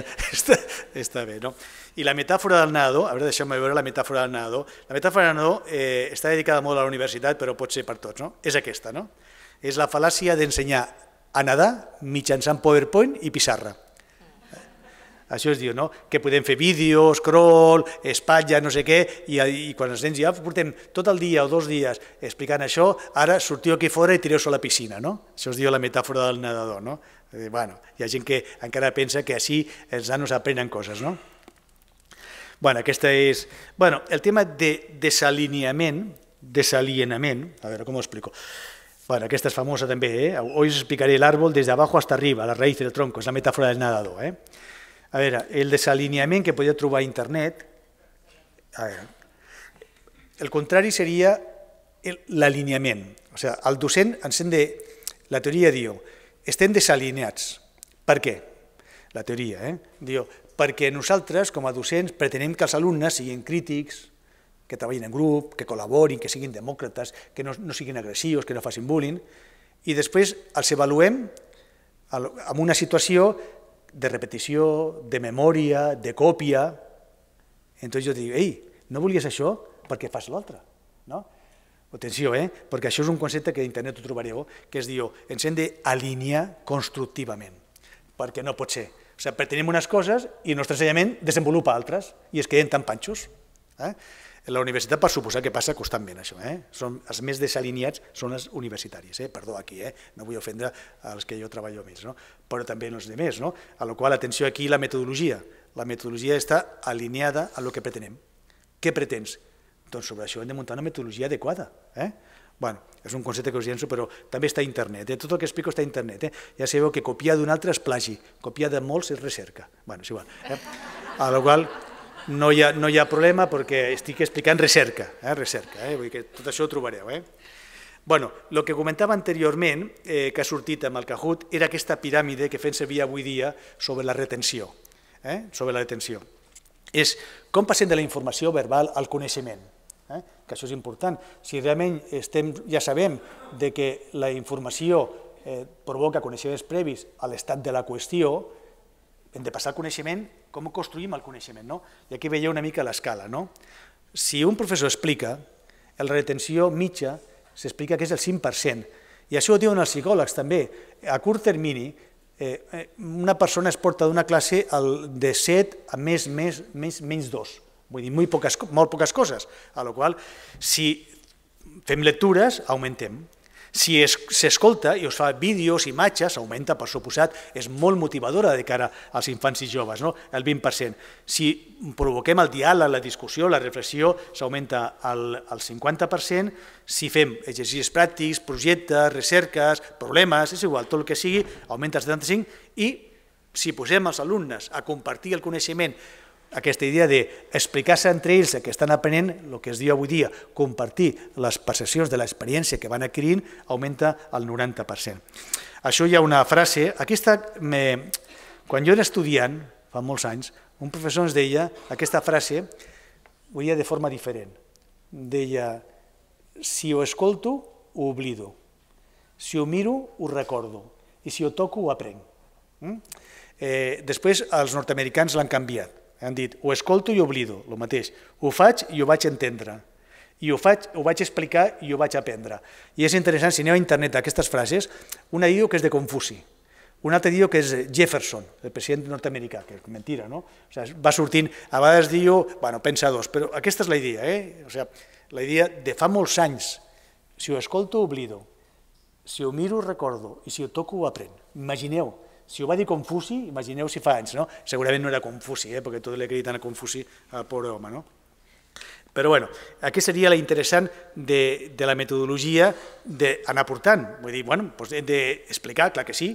està bé, no? I la metàfora del nadador, a veure, deixeu-me veure la metàfora del nadador. La metàfora del nadador està dedicada molt a la universitat, però pot ser per tots, no? És aquesta, no? És la fal·làcia d'ensenyar a nedar mitjançant PowerPoint i pissarra. Això es diu, no? Que podem fer vídeos, scroll, espatlla, no sé què, i quan els nens ja portem tot el dia o dos dies explicant això, ara sortiu aquí fora i tireu-se a la piscina, no? Això es diu la metàfora del nedador, no? Bueno, hi ha gent que encara pensa que així els nanos aprenen coses, no? Bueno, aquesta és... Bueno, el tema de desalineament, desalienament, a veure com ho explico. Bueno, aquesta és famosa també, eh? Hoy os explicaré el árbol desde abajo hasta arriba, la raíz del tronco, és la metàfora del nedador, eh? A veure, el desalineament que podeu trobar a internet, a veure, el contrari seria l'alineament. O sigui, el docent ens hem de... La teoria diu, estem desalineats. Per què? La teoria, eh? Diu, perquè nosaltres, com a docents, pretenem que els alumnes siguin crítics, que treballin en grup, que col·laborin, que siguin demòcrates, que no siguin agressius, que no facin bullying, i després els avaluem en una situació de repetició, de memòria, de còpia. Entonces jo et dic, ei, no volies això perquè fas l'altre. Atenció, perquè això és un concepte que a internet ho trobareu, que es diu, ens hem d'alinear constructivament, perquè no pot ser. O sigui, pretenim unes coses i el nostre ensenyament desenvolupa altres i es queden tan panxos. La universitat, per suposar que passa constantment això. Els més desalineats són els universitaris. Perdó, aquí, no vull ofendre els que jo treballo més, però també els altres. A la qual, atenció aquí, la metodologia. La metodologia està alineada a el que pretenem. Què pretens? Doncs sobre això hem de muntar una metodologia adequada. És un concepte que us llenço, però també està a internet. Tot el que explico està a internet. Ja sabeu que copiar d'un altre és plagi, copiar de molts és recerca. Bé, és igual. A la qual... No hi ha problema perquè estic explicant recerca, vull dir que tot això ho trobareu. Bueno, el que comentava anteriorment, que ha sortit amb el Kahoot, era aquesta piràmide que fem servir avui dia sobre la retenció. És com passem de la informació verbal al coneixement, que això és important. Si realment ja sabem que la informació provoca coneixements previs a l'estat de la qüestió, hem de passar al coneixement, com construïm el coneixement. I aquí veieu una mica l'escala. Si un professor explica, la retenció mitja s'explica que és el cinc per cent. I això ho diuen els psicòlegs també. A curt termini, una persona es porta d'una classe de set a menys dos. Vull dir, molt poques coses. A la qual cosa, si fem lectures, augmentem. Si s'escolta i us fa vídeos, imatges, augmenta, per suposat, és molt motivadora de cara als infants i joves, el vint per cent. Si provoquem el diàleg, la discussió, la reflexió, s'augmenta el cinquanta per cent. Si fem exercicis pràctics, projectes, recerques, problemes, és igual, tot el que sigui, augmenta el setanta-cinc per cent. I si posem els alumnes a compartir el coneixement, aquesta idea d'explicar-se entre ells el que estan aprenent, el que es diu avui dia, compartir les percepcions de l'experiència que van adquirint, augmenta el noranta per cent. Això hi ha una frase, aquesta, quan jo era estudiant, fa molts anys, un professor ens deia, aquesta frase, ho deia de forma diferent, deia, si ho escolto, ho oblido, si ho miro, ho recordo, i si ho toco, ho aprenc. Després els nord-americans l'han canviat. Han dit, ho escolto i ho oblido, el mateix. Ho faig i ho vaig entendre. I ho vaig explicar i ho vaig aprendre. I és interessant, si aneu a internet a aquestes frases, una diu que és de Confuci, una altra diu que és Jefferson, el president nord-americà, que és mentira, no? Va sortint, a vegades diu, bueno, pensa dos, però aquesta és la idea, eh? O sigui, la idea de fa molts anys, si ho escolto, ho oblido, si ho miro, ho recordo, i si ho toco, ho aprenc. Imagineu Si ho va dir Confuci, imagineu si fa anys, no? Segurament no era Confuci, eh? Perquè tot li acrediten a Confuci, al pobre home, no? Però bueno, aquesta seria la interessant de, de la metodologia d'anar portant. Vull dir, bueno, doncs hem d'explicar, clar que sí,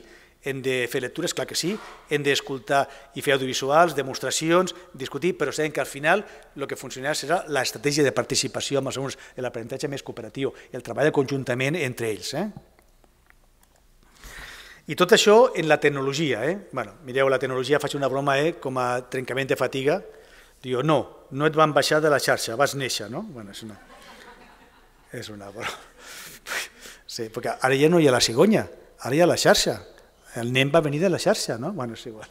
hem de fer lectures, clar que sí, hem d'escoltar i fer audiovisuals, demostracions, discutir, però sabem que al final el que funcionarà serà l'estratègia de participació amb els alumnes, l'aprenentatge més cooperatiu, el treball conjuntament entre ells. Eh? I tot això en la tecnologia. Eh? Bueno, mireu, la tecnologia, faig una broma, eh? Com a trencament de fatiga. Diu, no, no et van baixar de la xarxa, vas néixer, no? Bueno, és una... És una broma. Sí, perquè ara ja no hi ha la cigonya, ara hi ha la xarxa. El nen va venir de la xarxa, no? Bueno, és igual.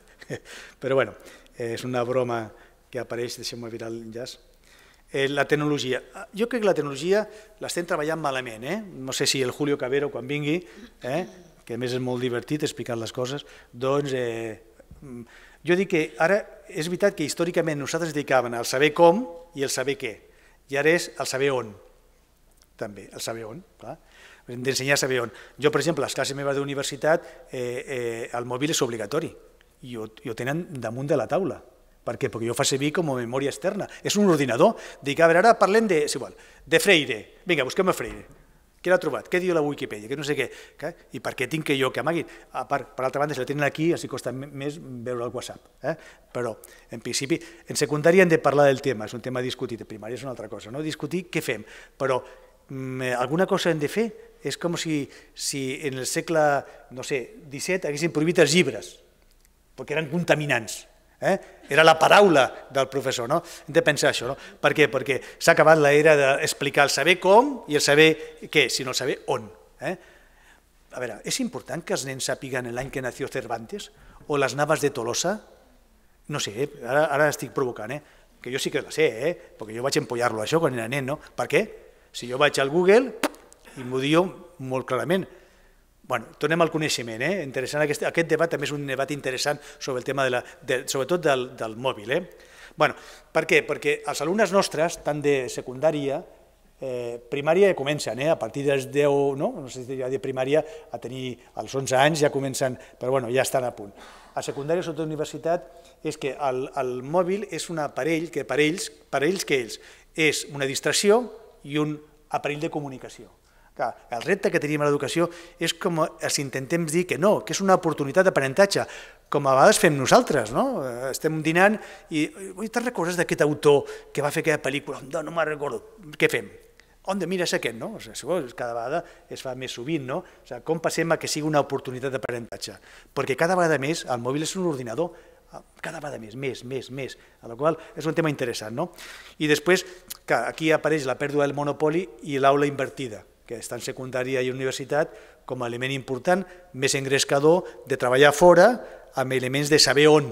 Però bueno, és una broma que apareix, deixem-me virar l'enllaç. La tecnologia. Jo crec que la tecnologia l'estem treballant malament, eh? No sé si el Julio Cabero, quan vingui, eh? Que a més és molt divertit explicar les coses, doncs jo dic que ara és veritat que històricament nosaltres dedicàvem al saber com i el saber què, i ara és el saber on, també, el saber on, clar, hem d'ensenyar a saber on. Jo, per exemple, a les classes meves d'universitat el mòbil és obligatori i ho tenen damunt de la taula. Per què? Perquè jo ho fa servir com a memòria externa, és un ordinador. Dic, a veure, ara parlem de Freire, vinga, busquem a Freire. Què l'ha trobat? Què diu la Wikipedia? Que no sé què. I per què tinc que jo que amagui? A part, per altra banda, si la tenen aquí, els costa més veure el WhatsApp. Però, en principi, en secundària hem de parlar del tema, és un tema discutit, en primària és una altra cosa, no? Discutir què fem, però alguna cosa hem de fer. És com si en el segle, no sé, disset haguessin prohibit els llibres, perquè eren contaminants. Era la paraula del professor, no? Hem de pensar això, no? Per què? Perquè s'ha acabat l'era d'explicar el saber com i el saber què, sinó el saber on. A veure, és important que els nens sàpiguen l'any que nació Cervantes o les naves de Tolosa? No sé, ara estic provocant, eh? Que jo sí que la sé, eh? Perquè jo vaig empollar-lo això quan era nen, no? Per què? Si jo vaig al Google i m'ho diu molt clarament. Bueno, tornem al coneixement, eh? Interessant, aquest, aquest debat també és un debat interessant sobre el tema, de la, de, sobretot del, del mòbil. Eh? Bueno, per què? Perquè els alumnes nostres, tant de secundària, eh, primària ja comencen, eh? A partir dels deu, no? No sé si ja de primària, a tenir els onze anys ja comencen, però bueno, ja estan a punt. A secundària, sobretot a universitat, és que el, el mòbil és un aparell que per ells, per ells que ells, és una distracció i un aparell de comunicació. El repte que tenim a l'educació és com si intentem dir que no, que és una oportunitat d'aprenentatge, com a vegades fem nosaltres, no? Estem dinant i te'n recordes d'aquest autor que va fer aquella pel·lícula? No, no me'n recordo. Què fem? On de mira és aquest, no? Cada vegada es fa més sovint, no? Com passem a que sigui una oportunitat d'aprenentatge? Perquè cada vegada més el mòbil és un ordinador, cada vegada més, més, més, més, a la qual és un tema interessant, no? I després, aquí apareix la pèrdua del monopoli i l'aula invertida, que està en secundària i universitat, com a element important, més engrescador, de treballar fora, amb elements de saber on.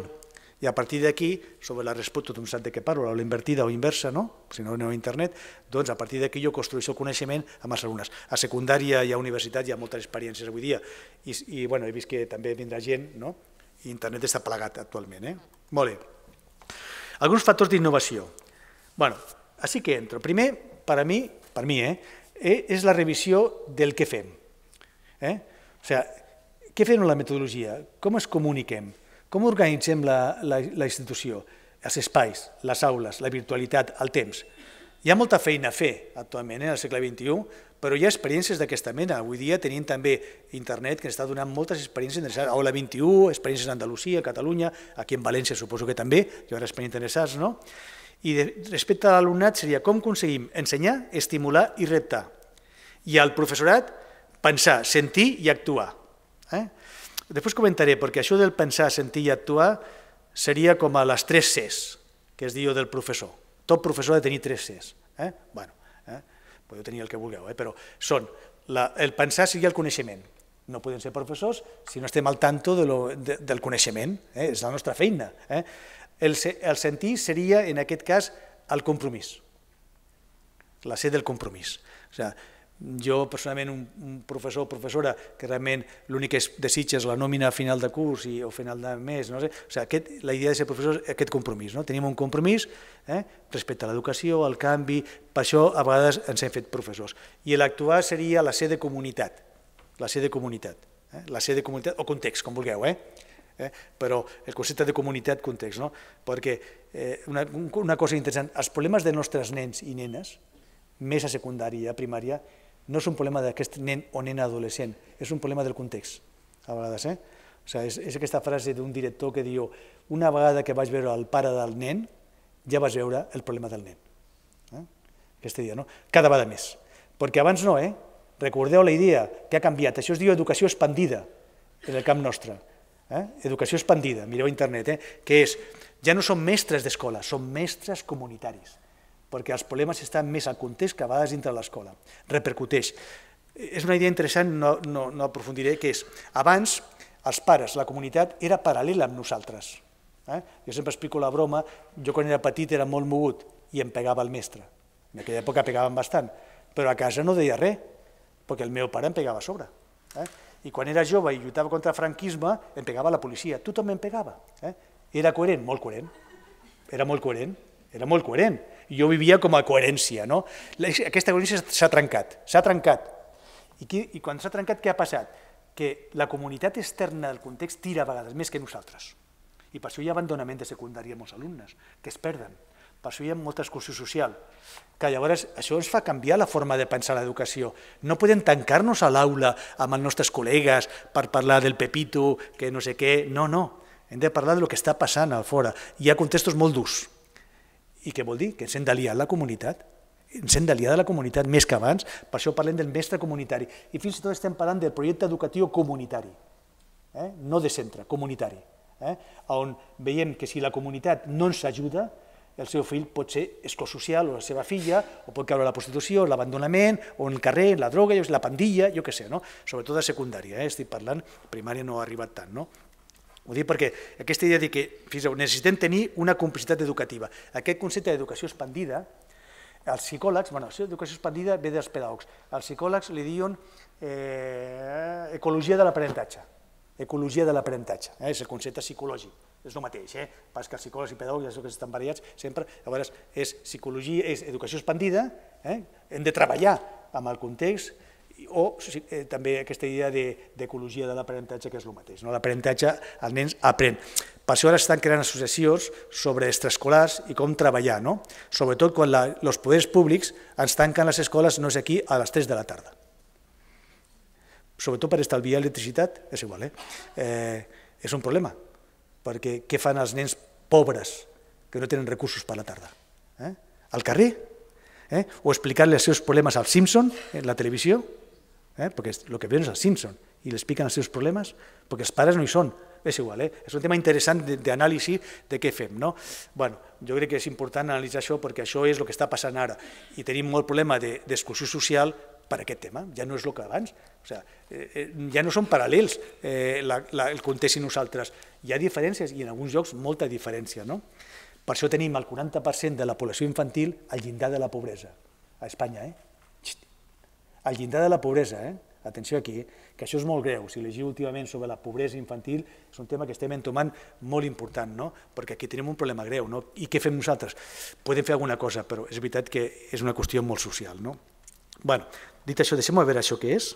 I a partir d'aquí, sobre la resposta, tothom sap de què parlo, l'aula invertida o inversa, no? Si no aneu a internet, doncs a partir d'aquí jo construeixo el coneixement amb els alumnes. A secundària i a universitat hi ha moltes experiències avui dia, i bueno, he vist que també vindrà gent, no? I internet està plagat actualment, eh? Molt bé. Alguns factors d'innovació. Bueno, així que entro. Primer, per a mi, per mi, eh? És la revisió del què fem. O sigui, què fem en la metodologia? Com ens comuniquem? Com organitzem la institució? Els espais, les aules, la virtualitat, el temps. Hi ha molta feina a fer actualment en el segle vint-i-u, però hi ha experiències d'aquesta mena. Avui dia tenim també internet que ens està donant moltes experiències interessants. Aula vint-i-u, experiències a Andalusia, a Catalunya, aquí en València suposo que també, hi haurà experiències interessants, no? I respecte a l'alumnat seria com aconseguim ensenyar, estimular i reptar. I al professorat, pensar, sentir i actuar. Després comentaré, perquè això del pensar, sentir i actuar seria com a les tres Cs que es diu del professor. Tot professor ha de tenir tres Cs. Podeu tenir el que vulgueu, però són el pensar seria el coneixement. No podem ser professors si no estem al tanto del coneixement. És la nostra feina. El sentir seria, en aquest cas, el compromís, la C del compromís. Jo, personalment, un professor o professora que realment l'únic que desitja és la nòmina a final de curs o final de mes, la idea de ser professor és aquest compromís. Tenim un compromís respecte a l'educació, al canvi, per això a vegades ens hem fet professors. I l'actuar seria la C de comunitat, la C de comunitat, la C de comunitat o context, com vulgueu, eh? eh? Però el concepte de comunitat, context, no? Perquè eh, una, una cosa interessant, els problemes dels nostres nens i nenes, més a secundària i a primària, no és un problema d'aquest nen o nena adolescent, és un problema del context, a vegades. Eh? O sigui, és, és aquesta frase d'un director que diu una vegada que vaig veure el pare del nen, ja vas veure el problema del nen. Eh? Aquesta idea, no? Cada vegada més. Perquè abans no, eh? Recordeu la idea que ha canviat. Això es diu educació expandida en el camp nostre. Eh? Educació expandida, mireu a internet, eh? Que és, ja no són mestres d'escola, són mestres comunitaris, perquè els problemes estan més al context que a vegades dintre l'escola. Repercuteix. És una idea interessant, no, no, no aprofundiré, que és, abans els pares, la comunitat, era paral·lela amb nosaltres. Eh? Jo sempre explico la broma, jo quan era petit era molt mogut i em pegava el mestre. En aquella època pegaven bastant, però a casa no deia res, perquè el meu pare em pegava a sobre. Eh? I quan era jove i lluitava contra el franquisme, em pegava la policia. Tu també em pegava. Eh? Era coherent? Molt coherent. Era molt coherent. Era molt coherent. I jo vivia com a coherència, no? Aquesta coherència s'ha trencat. S'ha trencat. I, qui, i quan s'ha trencat, què ha passat? Que la comunitat externa del context tira a vegades més que nosaltres. I per això hi ha abandonament de secundària amb els alumnes, que es perden. Per això hi ha molta exclusió social, que llavors això ens fa canviar la forma de pensar l'educació. No podem tancar-nos a l'aula amb els nostres col·legues per parlar del pepito, que no sé què, no, no. Hem de parlar del que està passant a fora. Hi ha contextos molt durs. I què vol dir? Que ens hem d'aliar la comunitat. Ens hem d'aliar de la comunitat més que abans, per això parlem del mestre comunitari. I fins i tot estem parlant del projecte educatiu comunitari, eh? No de centre, comunitari, eh? On veiem que si la comunitat no ens ajuda, el seu fill pot ser escosocial, o la seva filla, o pot caure a la prostitució, l'abandonament, o en el carrer, la droga, la pandilla, jo què sé, no? Sobretot a secundària, eh? Estic parlant, primària no ha arribat tant, no? Ho dic perquè aquesta idea de que, fixeu, necessitem tenir una complicitat educativa. Aquest concepte d'educació expandida, els psicòlegs, bueno, educació expandida ve dels pedagogs, els psicòlegs li diuen eh, ecologia de l'aprenentatge. Ecologia de l'aprenentatge, eh? És el concepte psicològic, és el mateix, eh? Pas que els psicòlegs i pedagogs ja són que estan variats sempre, llavors és psicologia, és educació expandida, eh? Hem de treballar amb el context, o eh, també aquesta idea d'ecologia de, de l'aprenentatge, que és el mateix, no? L'aprenentatge, els nens aprèn. Per això ara estan creant associacions sobre extraescolars i com treballar, no? Sobretot quan els poders públics ens tanquen les escoles, no és aquí, a les tres de la tarda. Sobretot per estalviar electricitat, és igual, eh? Eh, és un problema, perquè què fan els nens pobres que no tenen recursos per la tarda? Eh? Al carrer? Eh? O explicar-li els seus problemes als Simpson, en la televisió? Eh? Perquè el que veuen és els Simpson, i li expliquen els seus problemes, perquè els pares no hi són, és igual, eh? És un tema interessant d'anàlisi de què fem, no? Bueno, jo crec que és important analitzar això, perquè això és el que està passant ara, i tenim molt problema d'exclusió social per aquest tema, ja no és el que abans, o sigui, ja no són paral·lels eh, la, la, el context i nosaltres, hi ha diferències i en alguns llocs molta diferència, no? Per això tenim el quaranta per cent de la població infantil al llindar de la pobresa, a Espanya, eh? Al llindar de la pobresa, eh? Atenció aquí, que això és molt greu, si llegiu últimament sobre la pobresa infantil, és un tema que estem entomant molt important, no? Perquè aquí tenim un problema greu, no? I què fem nosaltres? Podem fer alguna cosa, però és veritat que és una qüestió molt social, no? Bueno, dit això, deixem-ho veure això què és.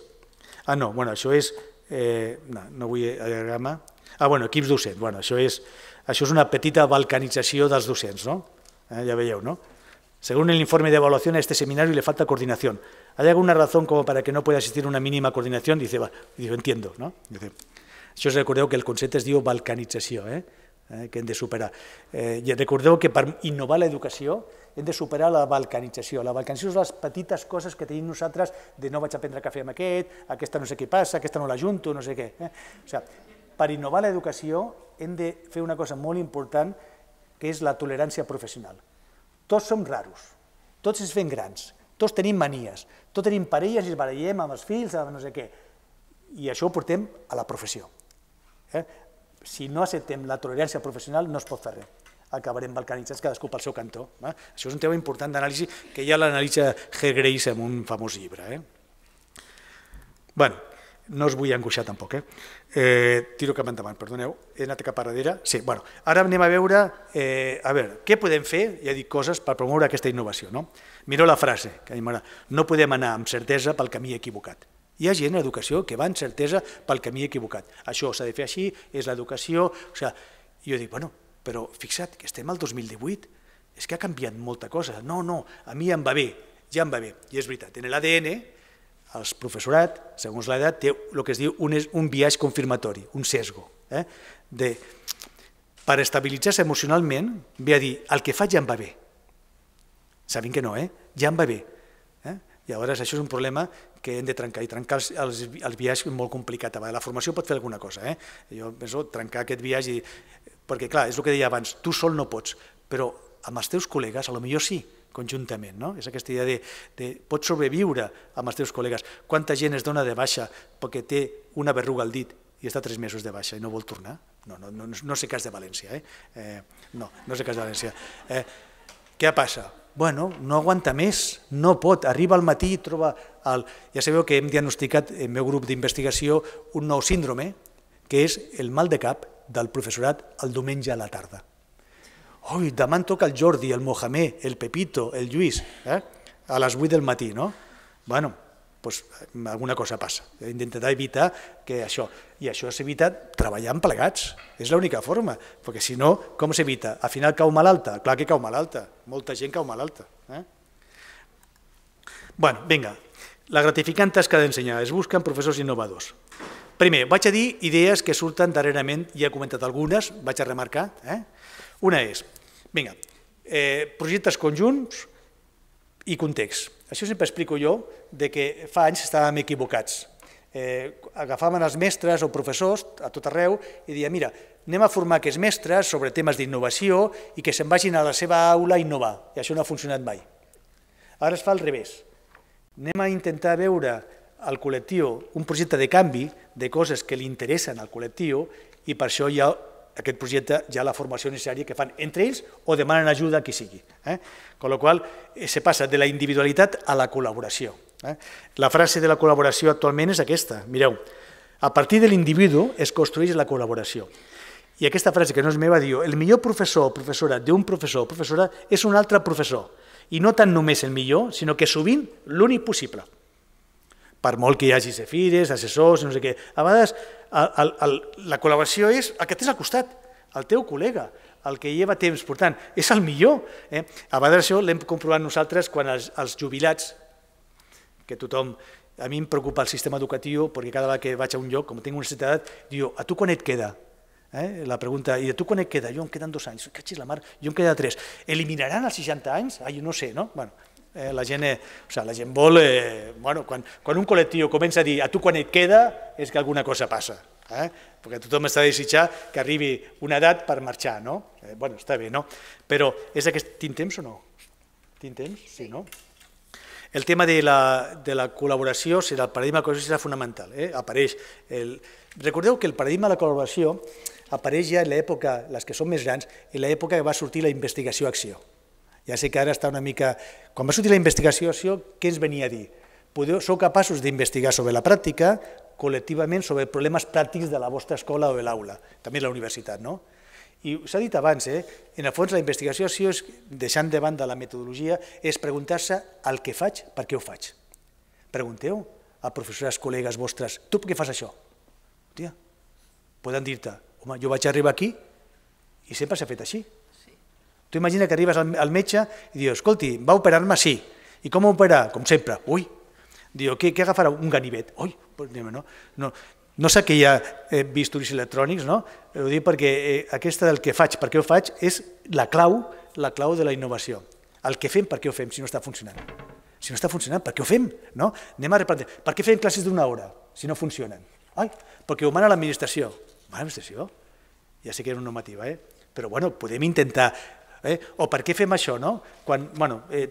Ah, no, bueno, això és... Eh, no, no vull el diagrama. Ah, bueno, equips docents. Bueno, això és, això és una petita balcanització dels docents, no? Eh, ja veieu, no? Según el informe de evaluación a este seminario le falta coordinación. ¿Hay alguna razón como para que no pueda existir una mínima coordinación? Dice, va, digo, entiendo, ¿no? Dice, això us recordeu que el concepte es diu balcanització, eh? Eh, que hem de superar. Eh, I recordeu que per innovar l'educació hem de superar la balcanització. La balcanització són les petites coses que tenim nosaltres de no vaig a prendre cafè amb aquest, aquesta no sé què passa, aquesta no la junto, no sé què. Eh? O sigui, per innovar l'educació hem de fer una cosa molt important, que és la tolerància professional. Tots som raros, tots ens fem grans, tots tenim manies, tots tenim parelles i ens barallem amb els fills, amb no sé què. I això ho portem a la professió. Eh? Si no acceptem la tolerància professional no es pot fer res. Acabarem balcanitzats cadascú pel seu cantó. Eh? Això és un tema important d'anàlisi que ja l'analitza Hargreaves en un famós llibre. Eh? Bueno, no us vull angoixar tampoc. Eh? Eh, tiro cap endavant, perdoneu. He anat cap a darrere. Sí, bueno, ara anem a veure eh, a veure, què podem fer, ja dic coses, per promoure aquesta innovació. No? Mireu la frase, que a mi m'agrada. No podem anar amb certesa pel camí equivocat. Hi ha gent en educació que va amb certesa pel camí equivocat. Això s'ha de fer així, és l'educació... Jo dic, bueno, però fixa't que estem al dos mil divuit, és que ha canviat molta cosa. No, no, a mi em va bé, ja em va bé. I és veritat, en l'A D N, el professorat, segons l'edat, té el que es diu un biaix confirmatori, un sesgo. Per estabilitzar-se emocionalment, ve a dir, el que faig ja em va bé. Sabent que no, eh? Ja em va bé. Llavors, això és un problema que hem de trencar, i trencar els biaix és molt complicat. La formació pot fer alguna cosa. Jo penso trencar aquest biaix, perquè clar, és el que deia abans, tu sol no pots, però amb els teus col·legues potser sí, conjuntament. És aquesta idea de pots sobreviure amb els teus col·legues. Quanta gent es dona de baixa perquè té una berruga al dit i està tres mesos de baixa i no vol tornar? No, no sé cas de València. No, no sé cas de València. Què passa? Bueno, no aguanta més, no pot, arriba al matí i troba el... Ja sabeu que hem diagnosticat, en el meu grup d'investigació, un nou síndrome, que és el mal de cap del professorat el diumenge a la tarda. Ui, demà em toca el Jordi, el Mohamed, el Pepito, el Lluís, a les vuit del matí, no? Bueno, doncs alguna cosa passa. Intentar evitar que això... I això s'evita treballant plegats, és l'única forma, perquè si no, com s'evita? Al final cau malalta? Clar que cau malalta, molta gent cau malalta. Bé, vinga, la gratificant tasca d'ensenyar, es busquen professors innovadors. Primer, vaig a dir idees que surten darrerament, ja he comentat algunes, vaig a remarcar. Una és, vinga, projectes conjunts i context. Això sempre explico jo, que fa anys estàvem equivocats. Agafaven els mestres o professors a tot arreu i deien, mira, anem a formar aquests mestres sobre temes d'innovació i que se'n vagin a la seva aula a innovar. I això no ha funcionat mai. Ara es fa al revés. Anem a intentar veure al col·lectiu un projecte de canvi de coses que li interessen al col·lectiu i per això hi ha aquest projecte, ja la formació necessària que fan entre ells o demanen ajuda a qui sigui. Amb la qual cosa se passa de la individualitat a la col·laboració. La frase de la col·laboració actualment és aquesta, mireu, a partir de l'individu es construeix la col·laboració. I aquesta frase que no és meva diu, el millor professor o professora d'un professor o professora és un altre professor, i no tant només el millor, sinó que sovint l'únic possible. Per molt que hi hagi cefires, assessors, no sé què, a vegades la col·laboració és el que tens al costat, el teu col·lega, el que lleva temps, per tant, és el millor. A vegades això l'hem comprovat nosaltres quan els jubilats, que tothom, a mi em preocupa el sistema educatiu perquè cada vegada que vaig a un lloc, com tinc una certa edat, diu, a tu quan et queda? La pregunta, i a tu quan et queda? Jo em queden dos anys, catxis la mar, jo em queda tres. Eliminaran els seixanta anys? Ai, no sé, no? La gent vol... Quan un col·lectiu comença a dir, a tu quan et queda, és que alguna cosa passa. Perquè tothom està desitjant que arribi una edat per marxar, no? Bueno, està bé, no? Però és aquest... Tinc temps o no? Tinc temps? Sí, no? El tema de la col·laboració, el paradigma de la col·laboració serà fonamental. Recordeu que el paradigma de la col·laboració apareix ja en l'època, les que són més grans, en l'època que va sortir la investigació-acció. Ja sé que ara està una mica... Quan va sortir la investigació-acció, què ens venia a dir? Sou capaços d'investigar sobre la pràctica, col·lectivament, sobre problemes pràctics de la vostra escola o de l'aula, també la universitat, no? I s'ha dit abans, en el fons la investigació, deixant de banda la metodologia, és preguntar-se el que faig, per què ho faig. Pregunteu a professors, col·legues vostres, tu per què fas això? Hòstia, poden dir-te, home, jo vaig arribar aquí i sempre s'ha fet així. Tu imagina que arribes al metge i dius, escolti, va operar-me, sí. I com operar? Com sempre, ui. Diu, què agafarà? Un ganivet. Ui, no, no. No sé que hi ha bisturis electrònics, no? Ho dic perquè aquesta del que faig, per què ho faig, és la clau, la clau de la innovació. El que fem, per què ho fem, si no està funcionant? Si no està funcionant, per què ho fem? Anem a replantejar. Per què fem classes d'una hora, si no funcionen? Ai, perquè ho mana l'administració. Mana l'administració? Ja sé que era una normativa, eh? Però, bueno, podem intentar... O per què fem això, no?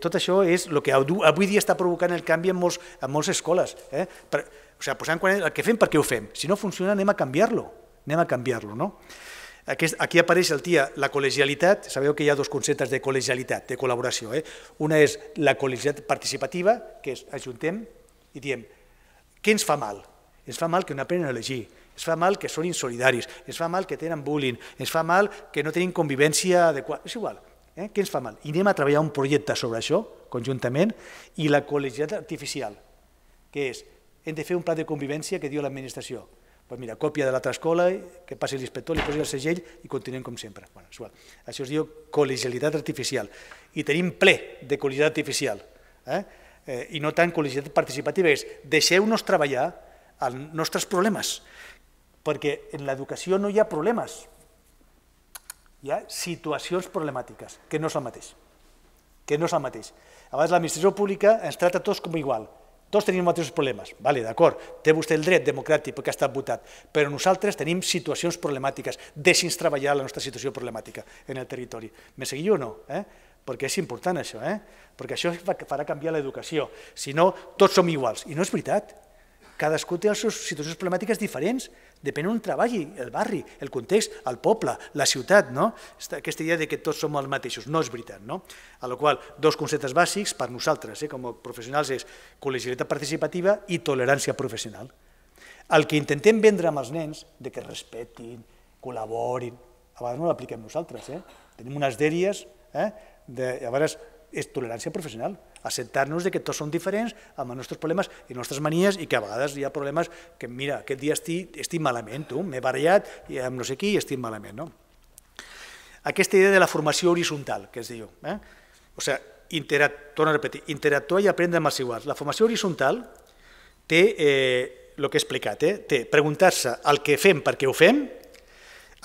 Tot això és el que avui dia està provocant el canvi en moltes escoles. O sigui, posant el que fem, per què ho fem? Si no funciona, anem a canviar-lo. Anem a canviar-lo, no? Aquí apareix el tia, la col·legialitat. Sabeu que hi ha dos conceptes de col·legialitat, de col·laboració. Una és la col·legialitat participativa, que és ajuntem i diem, què ens fa mal? Ens fa mal que no aprenen a elegir. Es fa mal que són insolidaris, es fa mal que tenen bullying, es fa mal que no tenen convivència adequada, és igual, què ens fa mal? I anem a treballar un projecte sobre això, conjuntament, i la col·legialitat artificial, que és hem de fer un pla de convivència que diu l'administració. Doncs mira, còpia de l'altra escola, que passi l'inspector, li posi el segell i continuem com sempre. Això es diu col·legialitat artificial. I tenim ple de col·legialitat artificial. I no tant col·legialitat participativa, és deixeu-nos treballar els nostres problemes, perquè en l'educació no hi ha problemes, hi ha situacions problemàtiques, que no és el mateix. Que no és el mateix. A vegades l'administració pública ens trata tots com igual, tots tenim els mateixos problemes, d'acord, té vostè el dret democràtic perquè ha estat votat, però nosaltres tenim situacions problemàtiques, deixi'ns treballar la nostra situació problemàtica en el territori. Me seguiu o no? Perquè és important això, perquè això farà canviar l'educació, si no tots som iguals, i no és veritat. Cadascú té les seves situacions problemàtiques diferents, depèn on treballi, el barri, el context, el poble, la ciutat, no? Aquesta idea que tots som els mateixos, no és veritat, no? A la qual cosa, dos conceptes bàsics per nosaltres, com a professionals, és col·legialitat participativa i tolerància professional. El que intentem vendre amb els nens, que respectin, col·laborin, a vegades no l'apliquem nosaltres, tenim unes dèries, a vegades és tolerància professional, acceptar-nos que tots som diferents amb els nostres problemes i les nostres manies i que a vegades hi ha problemes que, mira, aquest dia estic malament, tu, m'he barallat amb no sé qui i estic malament. Aquesta idea de la formació horitzontal, que es diu, o sigui, torno a repetir, interactuar i aprendre amb els iguals. La formació horitzontal té el que he explicat, té preguntar-se el que fem per què ho fem,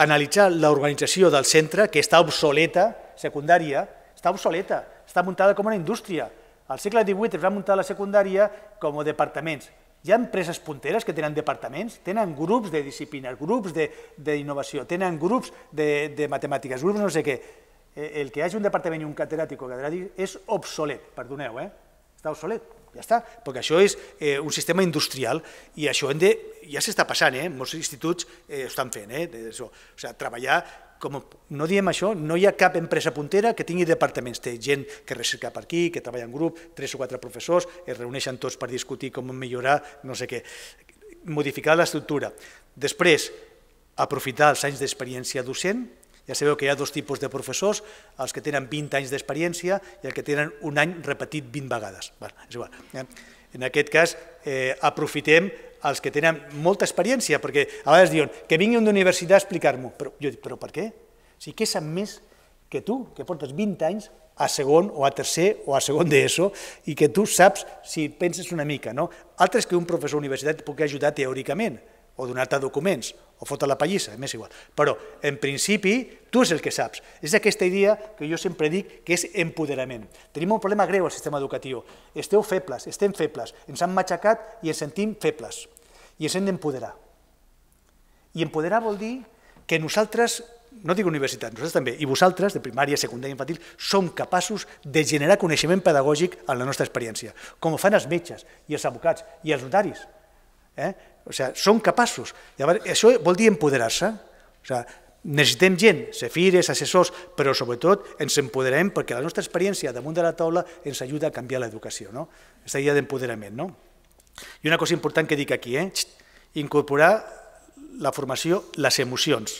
analitzar l'organització del centre, que està obsoleta, secundària, està obsoleta, està muntada com una indústria. Al segle divuit es va muntar la secundària com a departaments. Hi ha empreses punteres que tenen departaments, tenen grups de disciplines, grups d'innovació, tenen grups de matemàtiques, grups no sé què. El que hi hagi un departament i un catedràtic o catedràtic és obsolet, perdoneu, eh? Està obsolet, ja està, perquè això és un sistema industrial i això ja s'està passant, eh? Molts instituts ho estan fent, eh? O sigui, treballar... No diem això, no hi ha cap empresa puntera que tingui departaments, té gent que recerca per aquí, que treballa en grup, tres o quatre professors, es reuneixen tots per discutir com millorar, no sé què, modificar l'estructura. Després, aprofitar els anys d'experiència docent, ja sabeu que hi ha dos tipus de professors, els que tenen vint anys d'experiència i els que tenen un any repetit vint vegades. És igual. En aquest cas, aprofitem els que tenen molta experiència, perquè a vegades diuen que vingui una universitat a explicar-m'ho. Però jo dic, però per què? Si què sap més que tu, que portes vint anys a segon o a tercer o a segon d'ESO i que tu saps si penses una mica, no? Altres que un professor d'universitat pugui ajudar teòricament o donar-te documents o fotre la pallissa, m'és igual. Però, en principi, tu és el que saps. És aquesta idea que jo sempre dic que és empoderament. Tenim un problema greu al sistema educatiu. Esteu febles, estem febles, ens han matxacat i ens sentim febles. I ens hem d'empoderar. I empoderar vol dir que nosaltres, no dic universitat, nosaltres també, i vosaltres, de primària, secundària, infantil, som capaços de generar coneixement pedagògic en la nostra experiència, com ho fan els metges, i els advocats, i els notaris. Eh? O sigui, són capaços. Això vol dir empoderar-se. O sigui, necessitem gent, cefires, assessors, però sobretot ens empoderem perquè la nostra experiència damunt de la taula ens ajuda a canviar l'educació. Aquesta idea d'empoderament. I una cosa important que dic aquí, incorporar la formació, les emocions.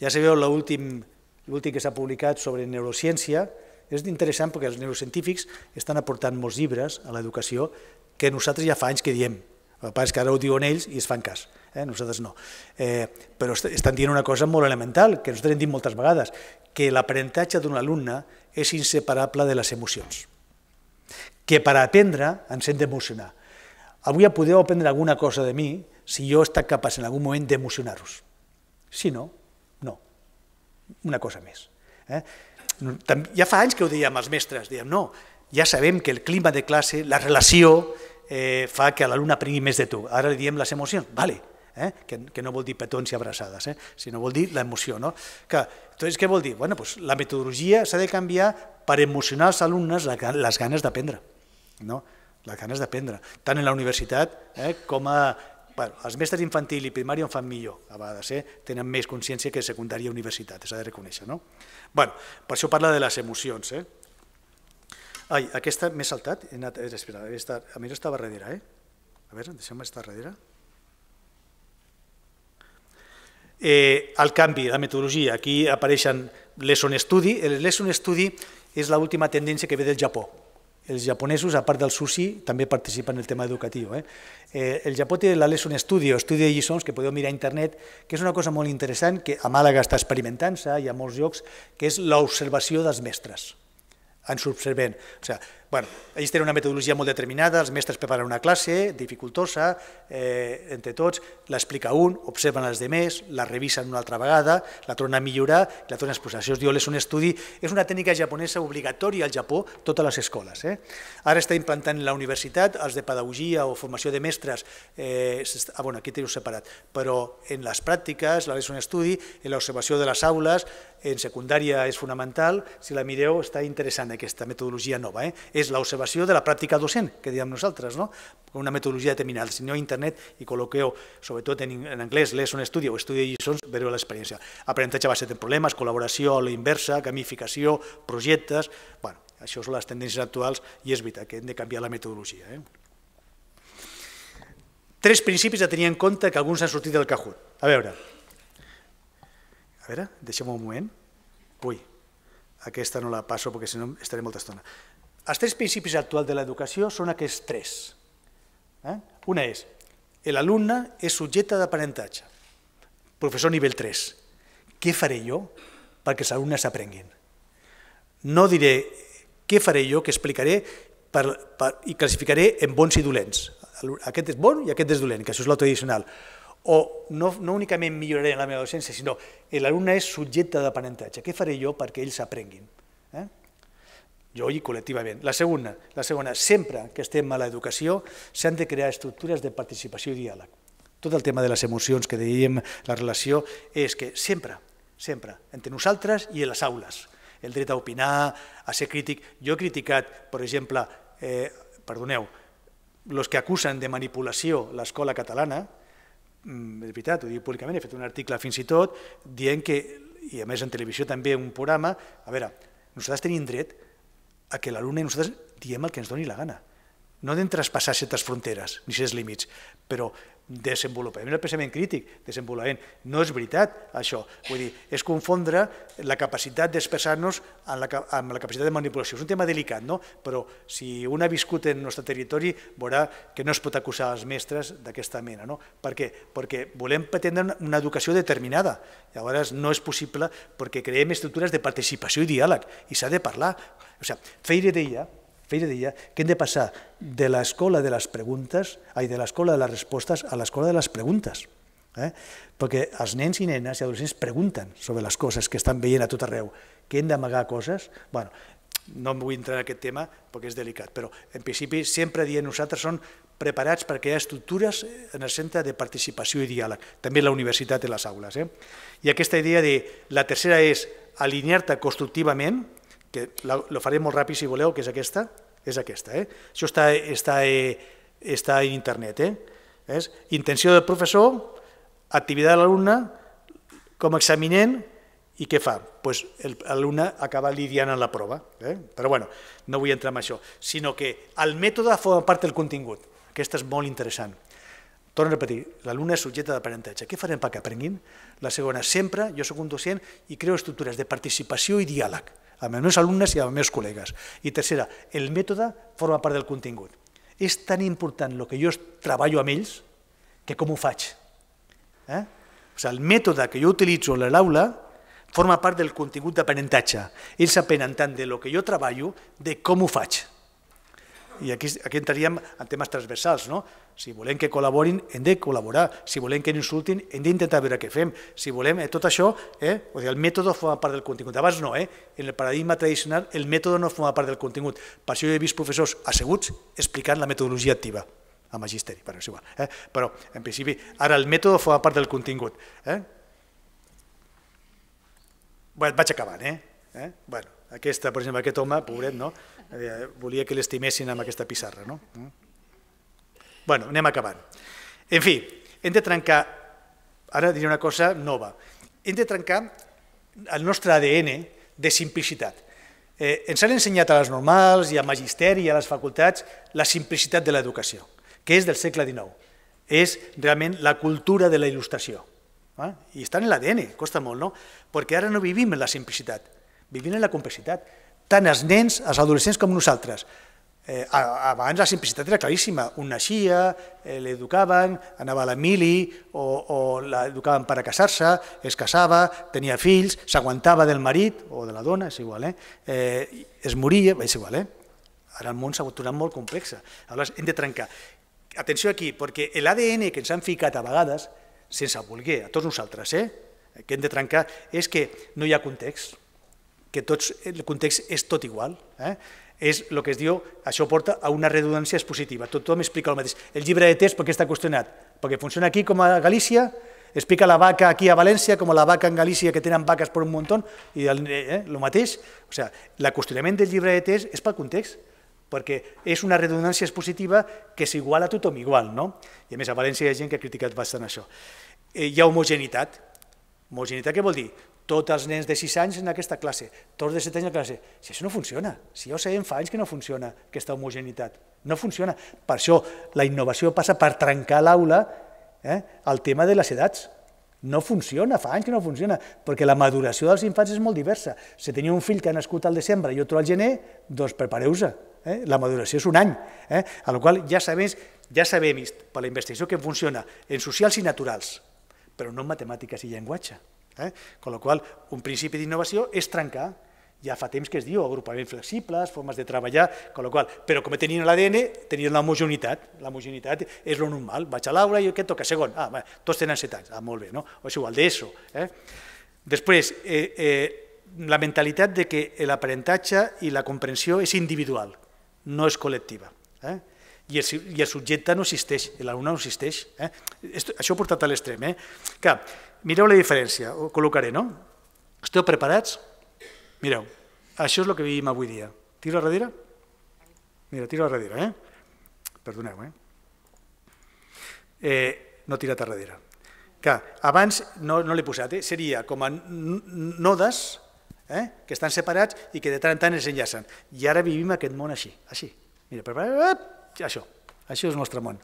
Ja sabeu l'últim que s'ha publicat sobre neurociència. És interessant perquè els neurocientífics estan aportant molts llibres a l'educació que nosaltres ja fa anys que diem. El que passa és que ara ho diuen ells i es fan cas, nosaltres no. Però estan dient una cosa molt elemental, que nosaltres hem dit moltes vegades, que l'aprenentatge d'un alumne és inseparable de les emocions. Que per aprendre ens hem d'emocionar. Avui podeu aprendre alguna cosa de mi si jo he estat capaç en algun moment d'emocionar-vos. Si no, no. Una cosa més. Ja fa anys que ho dèiem als mestres, dèiem no, ja sabem que el clima de classe, la relació... fa que l'alumne aprengui més de tu. Ara li diem les emocions, que no vol dir petons i abraçades, sinó vol dir l'emoció. Llavors, què vol dir? La metodologia s'ha de canviar per emocionar als alumnes les ganes d'aprendre, les ganes d'aprendre, tant en la universitat com a... Els mestres infantil i primària en fan millor, a vegades, tenen més consciència que secundària i universitat, s'ha de reconèixer. Per això parla de les emocions. Ai, aquesta m'he saltat, espera, a mi no estava darrere, eh? A veure, deixeu-me estar darrere. El canvi, la metodologia, aquí apareixen Lesson Study. El Lesson Study és l'última tendència que ve del Japó. Els japonesos, a part del sushi, també participen en el tema educatiu. El Japó té la Lesson Studio, estudi de lliçons que podeu mirar a internet, que és una cosa molt interessant, que a Màlaga està experimentant-se, hi ha molts llocs, que és l'observació dels mestres. Ens observem. Ells tenen una metodologia molt determinada, els mestres preparen una classe dificultosa, entre tots, l'explica un, observen els altres, la revisen una altra vegada, la tornen a millorar, la tornen a exposar. Això es diu Lesson Study, és una tècnica japonesa obligatòria al Japó, totes les escoles. Ara està implantant la universitat, els de pedagogia o formació de mestres, aquí teniu separat, però en les pràctiques, la Lesson Study, en l'observació de les aules, en secundària és fonamental, si la mireu està interessant aquesta metodologia nova. És l'observació de la pràctica docent, que diem nosaltres, una metodologia determinada. Si aneu a internet i col·loqueu, sobretot en anglès, Lesson Study o estudi de lliçons, veureu l'experiència. Aprenentatge a base de problemes, col·laboració a la inversa, gamificació, projectes... Això són les tendències actuals i és veritat que hem de canviar la metodologia. Tres principis a tenir en compte que alguns han sortit del Kahoot. A veure... A veure, deixem-ho un moment. Ui, aquesta no la passo perquè si no estaré molta estona. Els tres principis actuals de l'educació són aquests tres. Una és, l'alumne és subjecte d'aprenentatge, professor nivell tres. Què faré jo perquè els alumnes aprenguin? No diré què faré jo, que explicaré i classificaré en bons i dolents. Aquest és bon i aquest és dolent, que això és la tradicional. O no únicament milloraré la meva docència, sinó que l'alumne és subjecte d'aprenentatge. Què faré jo perquè ells aprenguin? Jo i col·lectivament. La segona, sempre que estem a l'educació s'han de crear estructures de participació i diàleg. Tot el tema de les emocions que dèiem, la relació, és que sempre, sempre, entre nosaltres i a les aules, el dret a opinar, a ser crític. Jo he criticat, per exemple, perdoneu, els que acusen de manipulació l'escola catalana, és veritat, ho dic públicament, he fet un article fins i tot, dient que, i a més en televisió també un programa, a veure, nosaltres tenim dret a que l'alumne i nosaltres diem el que ens doni la gana. No hem de traspassar certes fronteres ni certs límits, però desenvolupament del pensament crític, desenvolupament, no és veritat això. Vull dir, és confondre la capacitat d'expressar-nos amb la capacitat de manipulació. És un tema delicat, no? Però si un ha viscut en el nostre territori veurà que no es pot acusar els mestres d'aquesta mena. Per què? Perquè volem pretendre una educació determinada. Llavors no és possible perquè creem estructures de participació i diàleg i s'ha de parlar. O sigui, Freire deia que hem de passar de l'escola de les preguntes, ai, de l'escola de les respostes a l'escola de les preguntes. Perquè els nens i nenes i adolescents pregunten sobre les coses que estan veient a tot arreu, que hem d'amagar coses. Bé, no em vull entrar en aquest tema perquè és delicat, però en principi sempre diem nosaltres som preparats per crear estructures en el centre de participació i diàleg, també la universitat i les aules. I aquesta idea de la tercera és alinear-te constructivament, que ho faré molt ràpid si voleu, que és aquesta, és aquesta, eh? Això està en internet, eh? Intenció del professor, activitat de l'alumne, com examinent, i què fa? Doncs l'alumne acaba lidiant en la prova, eh? Però bueno, no vull entrar en això, sinó que el mètode forma part del contingut, aquesta és molt interessant. Torno a repetir, l'alumne és subjecte d'aprenentatge. Què farem perquè aprenguin? La segona, sempre, jo soc un docent i creo estructures de participació i diàleg amb els meus alumnes i amb els meus col·legues. I tercera, el mètode forma part del contingut. És tan important el que jo treballo amb ells que com ho faig. El mètode que jo utilitzo a l'aula forma part del contingut d'aprenentatge. Ells aprenen tant del que jo treballo de com ho faig. I aquí entraríem en temes transversals, no? Si volem que col·laborin, hem de col·laborar. Si volem que no insultin, hem d'intentar veure què fem. Si volem tot això, el mètode forma part del contingut. Abans no, en el paradigma tradicional el mètode no forma part del contingut. Per això he vist professors asseguts explicant la metodologia activa a magisteri, però és igual. Però, en principi, ara el mètode forma part del contingut. Vaig acabant, eh? Bueno. Aquesta, per exemple, aquest home, pobret, no? Volia que l'estimessin amb aquesta pissarra, no? Bé, anem acabant. En fi, hem de trencar, ara diré una cosa nova, hem de trencar el nostre A D N de simplicitat. Ens han ensenyat a les normals i a magisteri i a les facultats la simplicitat de l'educació, que és del segle dinou. És realment la cultura de la il·lustració. I està en l'A D N, costa molt, no? Perquè ara no vivim en la simplicitat. Vivint en la complexitat, tant els nens, els adolescents com nosaltres. Eh, abans la simplicitat era claríssima, un naixia, eh, l'educaven, anava a la mili o, o l'educaven per a casar-se, es casava, tenia fills, s'aguantava del marit o de la dona, és igual, eh? Eh, es moria, és igual, eh? Ara el món s'ha tornat molt complex, aleshores hem de trencar. Atenció aquí, perquè l'A D N que ens han ficat a vegades, sense voler, a tots nosaltres, eh? que hem de trencar, és que no hi ha context, que tots, el context és tot igual, eh? És el que es diu, això porta a una redundància expositiva, tothom explica el mateix. El llibre de text per què està qüestionat? Perquè funciona aquí com a Galícia, explica la vaca aquí a València com a la vaca en Galícia, que tenen vaques per un muntó, i el eh, mateix. O sigui, el qüestionament del llibre de text és pel context, perquè és una redundància expositiva que s'iguala a tothom igual, no? I a més a València hi ha gent que ha criticat bastant això. Eh, hi ha homogeneïtat. Homogeneïtat què vol dir? Tots els nens de sis anys en aquesta classe, tots de set anys en la classe. Si això no funciona, si ja ho sabem fa anys que no funciona aquesta homogeneïtat, no funciona. Per això la innovació passa per trencar l'aula al tema de les edats. No funciona, fa anys que no funciona, perquè la maduració dels infants és molt diversa. Si teniu un fill que ha nascut al desembre i otro al gener, doncs prepareu-se. La maduració és un any, a la qual ja sabem, per la investigació, que funciona en socials i naturals, però no en matemàtiques i llenguatge. Con la qual un principi d'innovació és trencar, ja fa temps que es diu, agrupaments flexibles, formes de treballar, con la qual, però com tenien l'A D N, tenien l'homogeneïtat, l'homogeneïtat és lo normal, vaig a l'aula i què toca? Segon, ah, tots tenen set anys, ah, molt bé, no? O és igual d'això. Després, la mentalitat de que l'aprenentatge i la comprensió és individual, no és col·lectiva. I el subjecte no existeix, l'alumne no existeix. Això ho he portat a l'extrem. Que, mireu la diferència, ho col·locaré, no? Esteu preparats? Mireu, això és el que vivim avui dia. Tiro a darrere? Mira, tiro a darrere, eh? Perdoneu, eh? No he tirat a darrere. Que, abans, no l'he posat, eh? Seria com a nodes que estan separats i que de tant en tant es enllacen. I ara vivim aquest món així, així. Mira, prepareu-ho. Això, això és el nostre món.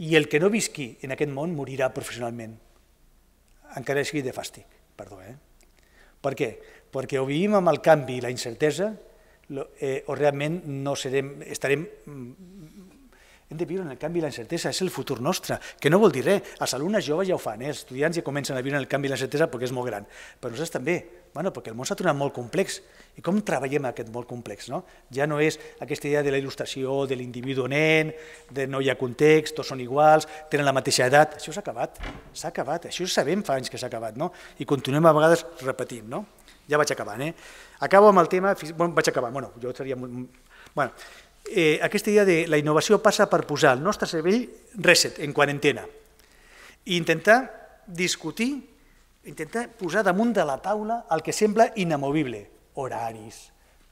I el que no visqui en aquest món morirà professionalment, encara que sigui de fàstic, perdó, eh? Per què? Perquè o vivim amb el canvi i la incertesa, o realment no serem, estarem... Hem de viure en el canvi i la incertesa, és el futur nostre, que no vol dir res. Els alumnes joves ja ho fan, els estudiants ja comencen a viure en el canvi i la incertesa perquè és molt gran, però nosaltres també. Bueno, perquè el món s'ha tornat molt complex. I com treballem aquest molt complex? Ja no és aquesta idea de la il·lustració, de l'individu nen, de no hi ha context, tots són iguals, tenen la mateixa edat. Això s'ha acabat, s'ha acabat. Això sabem fa anys que s'ha acabat, no? I continuem a vegades repetint, no? Ja vaig acabant, eh? Acabo amb el tema... Vaig acabant, bueno, jo seria... Bueno, aquesta idea de la innovació passa per posar el nostre cervell reset, en quarantena, i intentar discutir intentar posar damunt de la taula el que sembla inamovible. Horaris,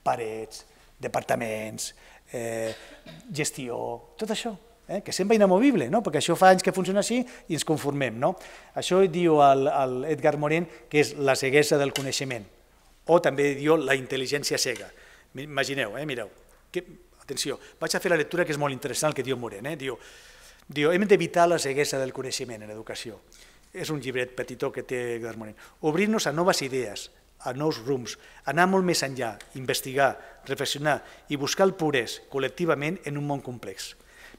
parets, departaments, gestió, tot això, que sembla inamovible, perquè això fa anys que funciona així i ens conformem. Això diu l'Edgar Morin que és la ceguesa del coneixement, o també diu la intel·ligència cega. Imagineu, mireu, atenció, vaig a fer la lectura que és molt interessant el que diu Morin. Diu, hem d'evitar la ceguesa del coneixement en l'educació. És un llibret petitó que té Gadamer. Obrir-nos a noves idees, a nous rumbs, anar molt més enllà, investigar, reflexionar i buscar el progrés col·lectivament en un món complex.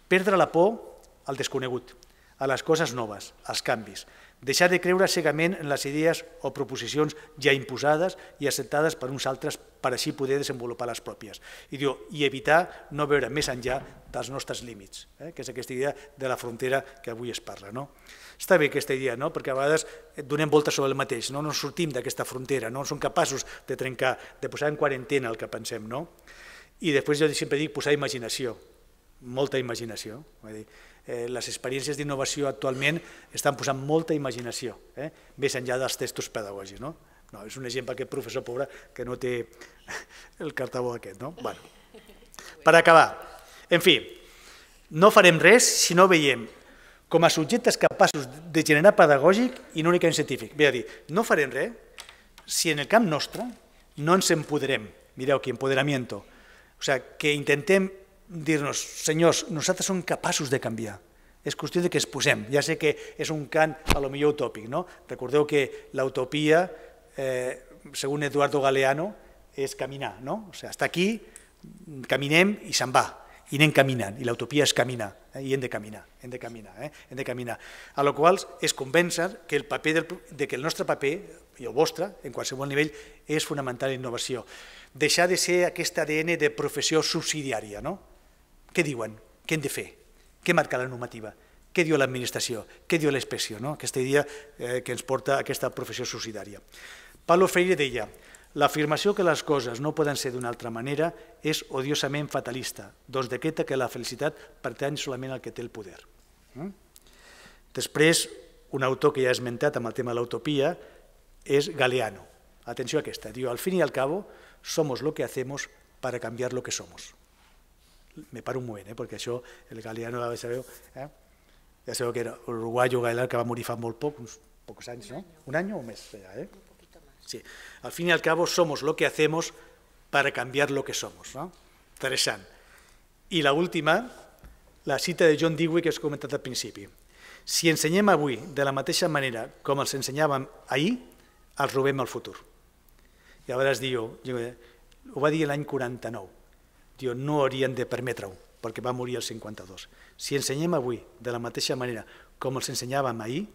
Perdre la por al desconegut, a les coses noves, als canvis. Deixar de creure cegament en les idees o proposicions ja imposades i acceptades per uns altres per així poder desenvolupar les pròpies. I diu, i evitar no veure més enllà dels nostres límits, que és aquesta idea de la frontera que avui es parla. Està bé aquesta idea, perquè a vegades donem voltes sobre el mateix, no ens sortim d'aquesta frontera, no som capaços de trencar, de posar en quarantena el que pensem. I després jo sempre dic posar imaginació, molta imaginació. Les experiències d'innovació actualment estan posant molta imaginació, més enllà dels textos pedagògics. No, és un exemple aquest professor pobre que no té el cartabó aquest. Per acabar, en fi, no farem res si no veiem com a subjectes capaços de generar pedagògic i no únicament científic. Bé a dir, no farem res si en el camp nostre no ens empoderem. Mireu aquí, empoderamiento. O sigui, que intentem dir-nos, senyors, nosaltres som capaços de canviar, és qüestió que es posem. Ja sé que és un cant a lo millor utòpic, no? Recordeu que l'utopia, segons Eduardo Galeano, és caminar, no? O sigui, està aquí, caminem i se'n va, i anem caminant, i l'utopia és caminar, i hem de caminar, hem de caminar, hem de caminar. A la qual es convencen que el nostre paper, i el vostre, en qualsevol nivell, és fonamental en innovació. Deixar de ser aquest A D N de professió subsidiària, no? Què diuen? Què hem de fer? Què marca la normativa? Què diu l'administració? Què diu l'inspecció? Aquesta idea que ens porta a aquesta professió subsidiària. Paulo Freire deia: l'afirmació que les coses no poden ser d'una altra manera és odiosament fatalista, doncs decreta que la felicitat pertany solament al que té el poder. Després, un autor que ja he esmentat amb el tema de l'utopia és Galeano. Atenció a aquesta, diu: al fin y al cabo, somos lo que hacemos para cambiar lo que somos. Me paro un moment, perquè això, el Galeano, ja sabeu que era uruguayo Galeano, que va morir fa molt poc, uns pocs anys, no? Un any o més? Un poc. Sí. Al fin y al cabo somos lo que hacemos para cambiar lo que somos, ¿no? Interesante. Y la última, la cita de John Dewey que us he comentat al principi. Si ensenyem avui de la mateixa manera com els ensenyàvem ahir, els robem el futur. I a vegades diu, ho va dir l'any quaranta-nou, diu, no haurien de permetre-ho, perquè va morir el cinquanta-dos. Si ensenyem avui de la mateixa manera com els ensenyàvem ahir,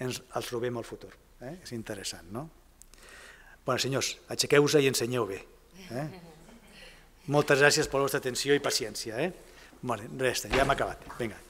els robem el futur. És interessant, no? Bueno, senyors, aixequeu-vos i ensenyeu bé. Moltes gràcies per la vostra atenció i paciència. Res, ja hem acabat. Vinga.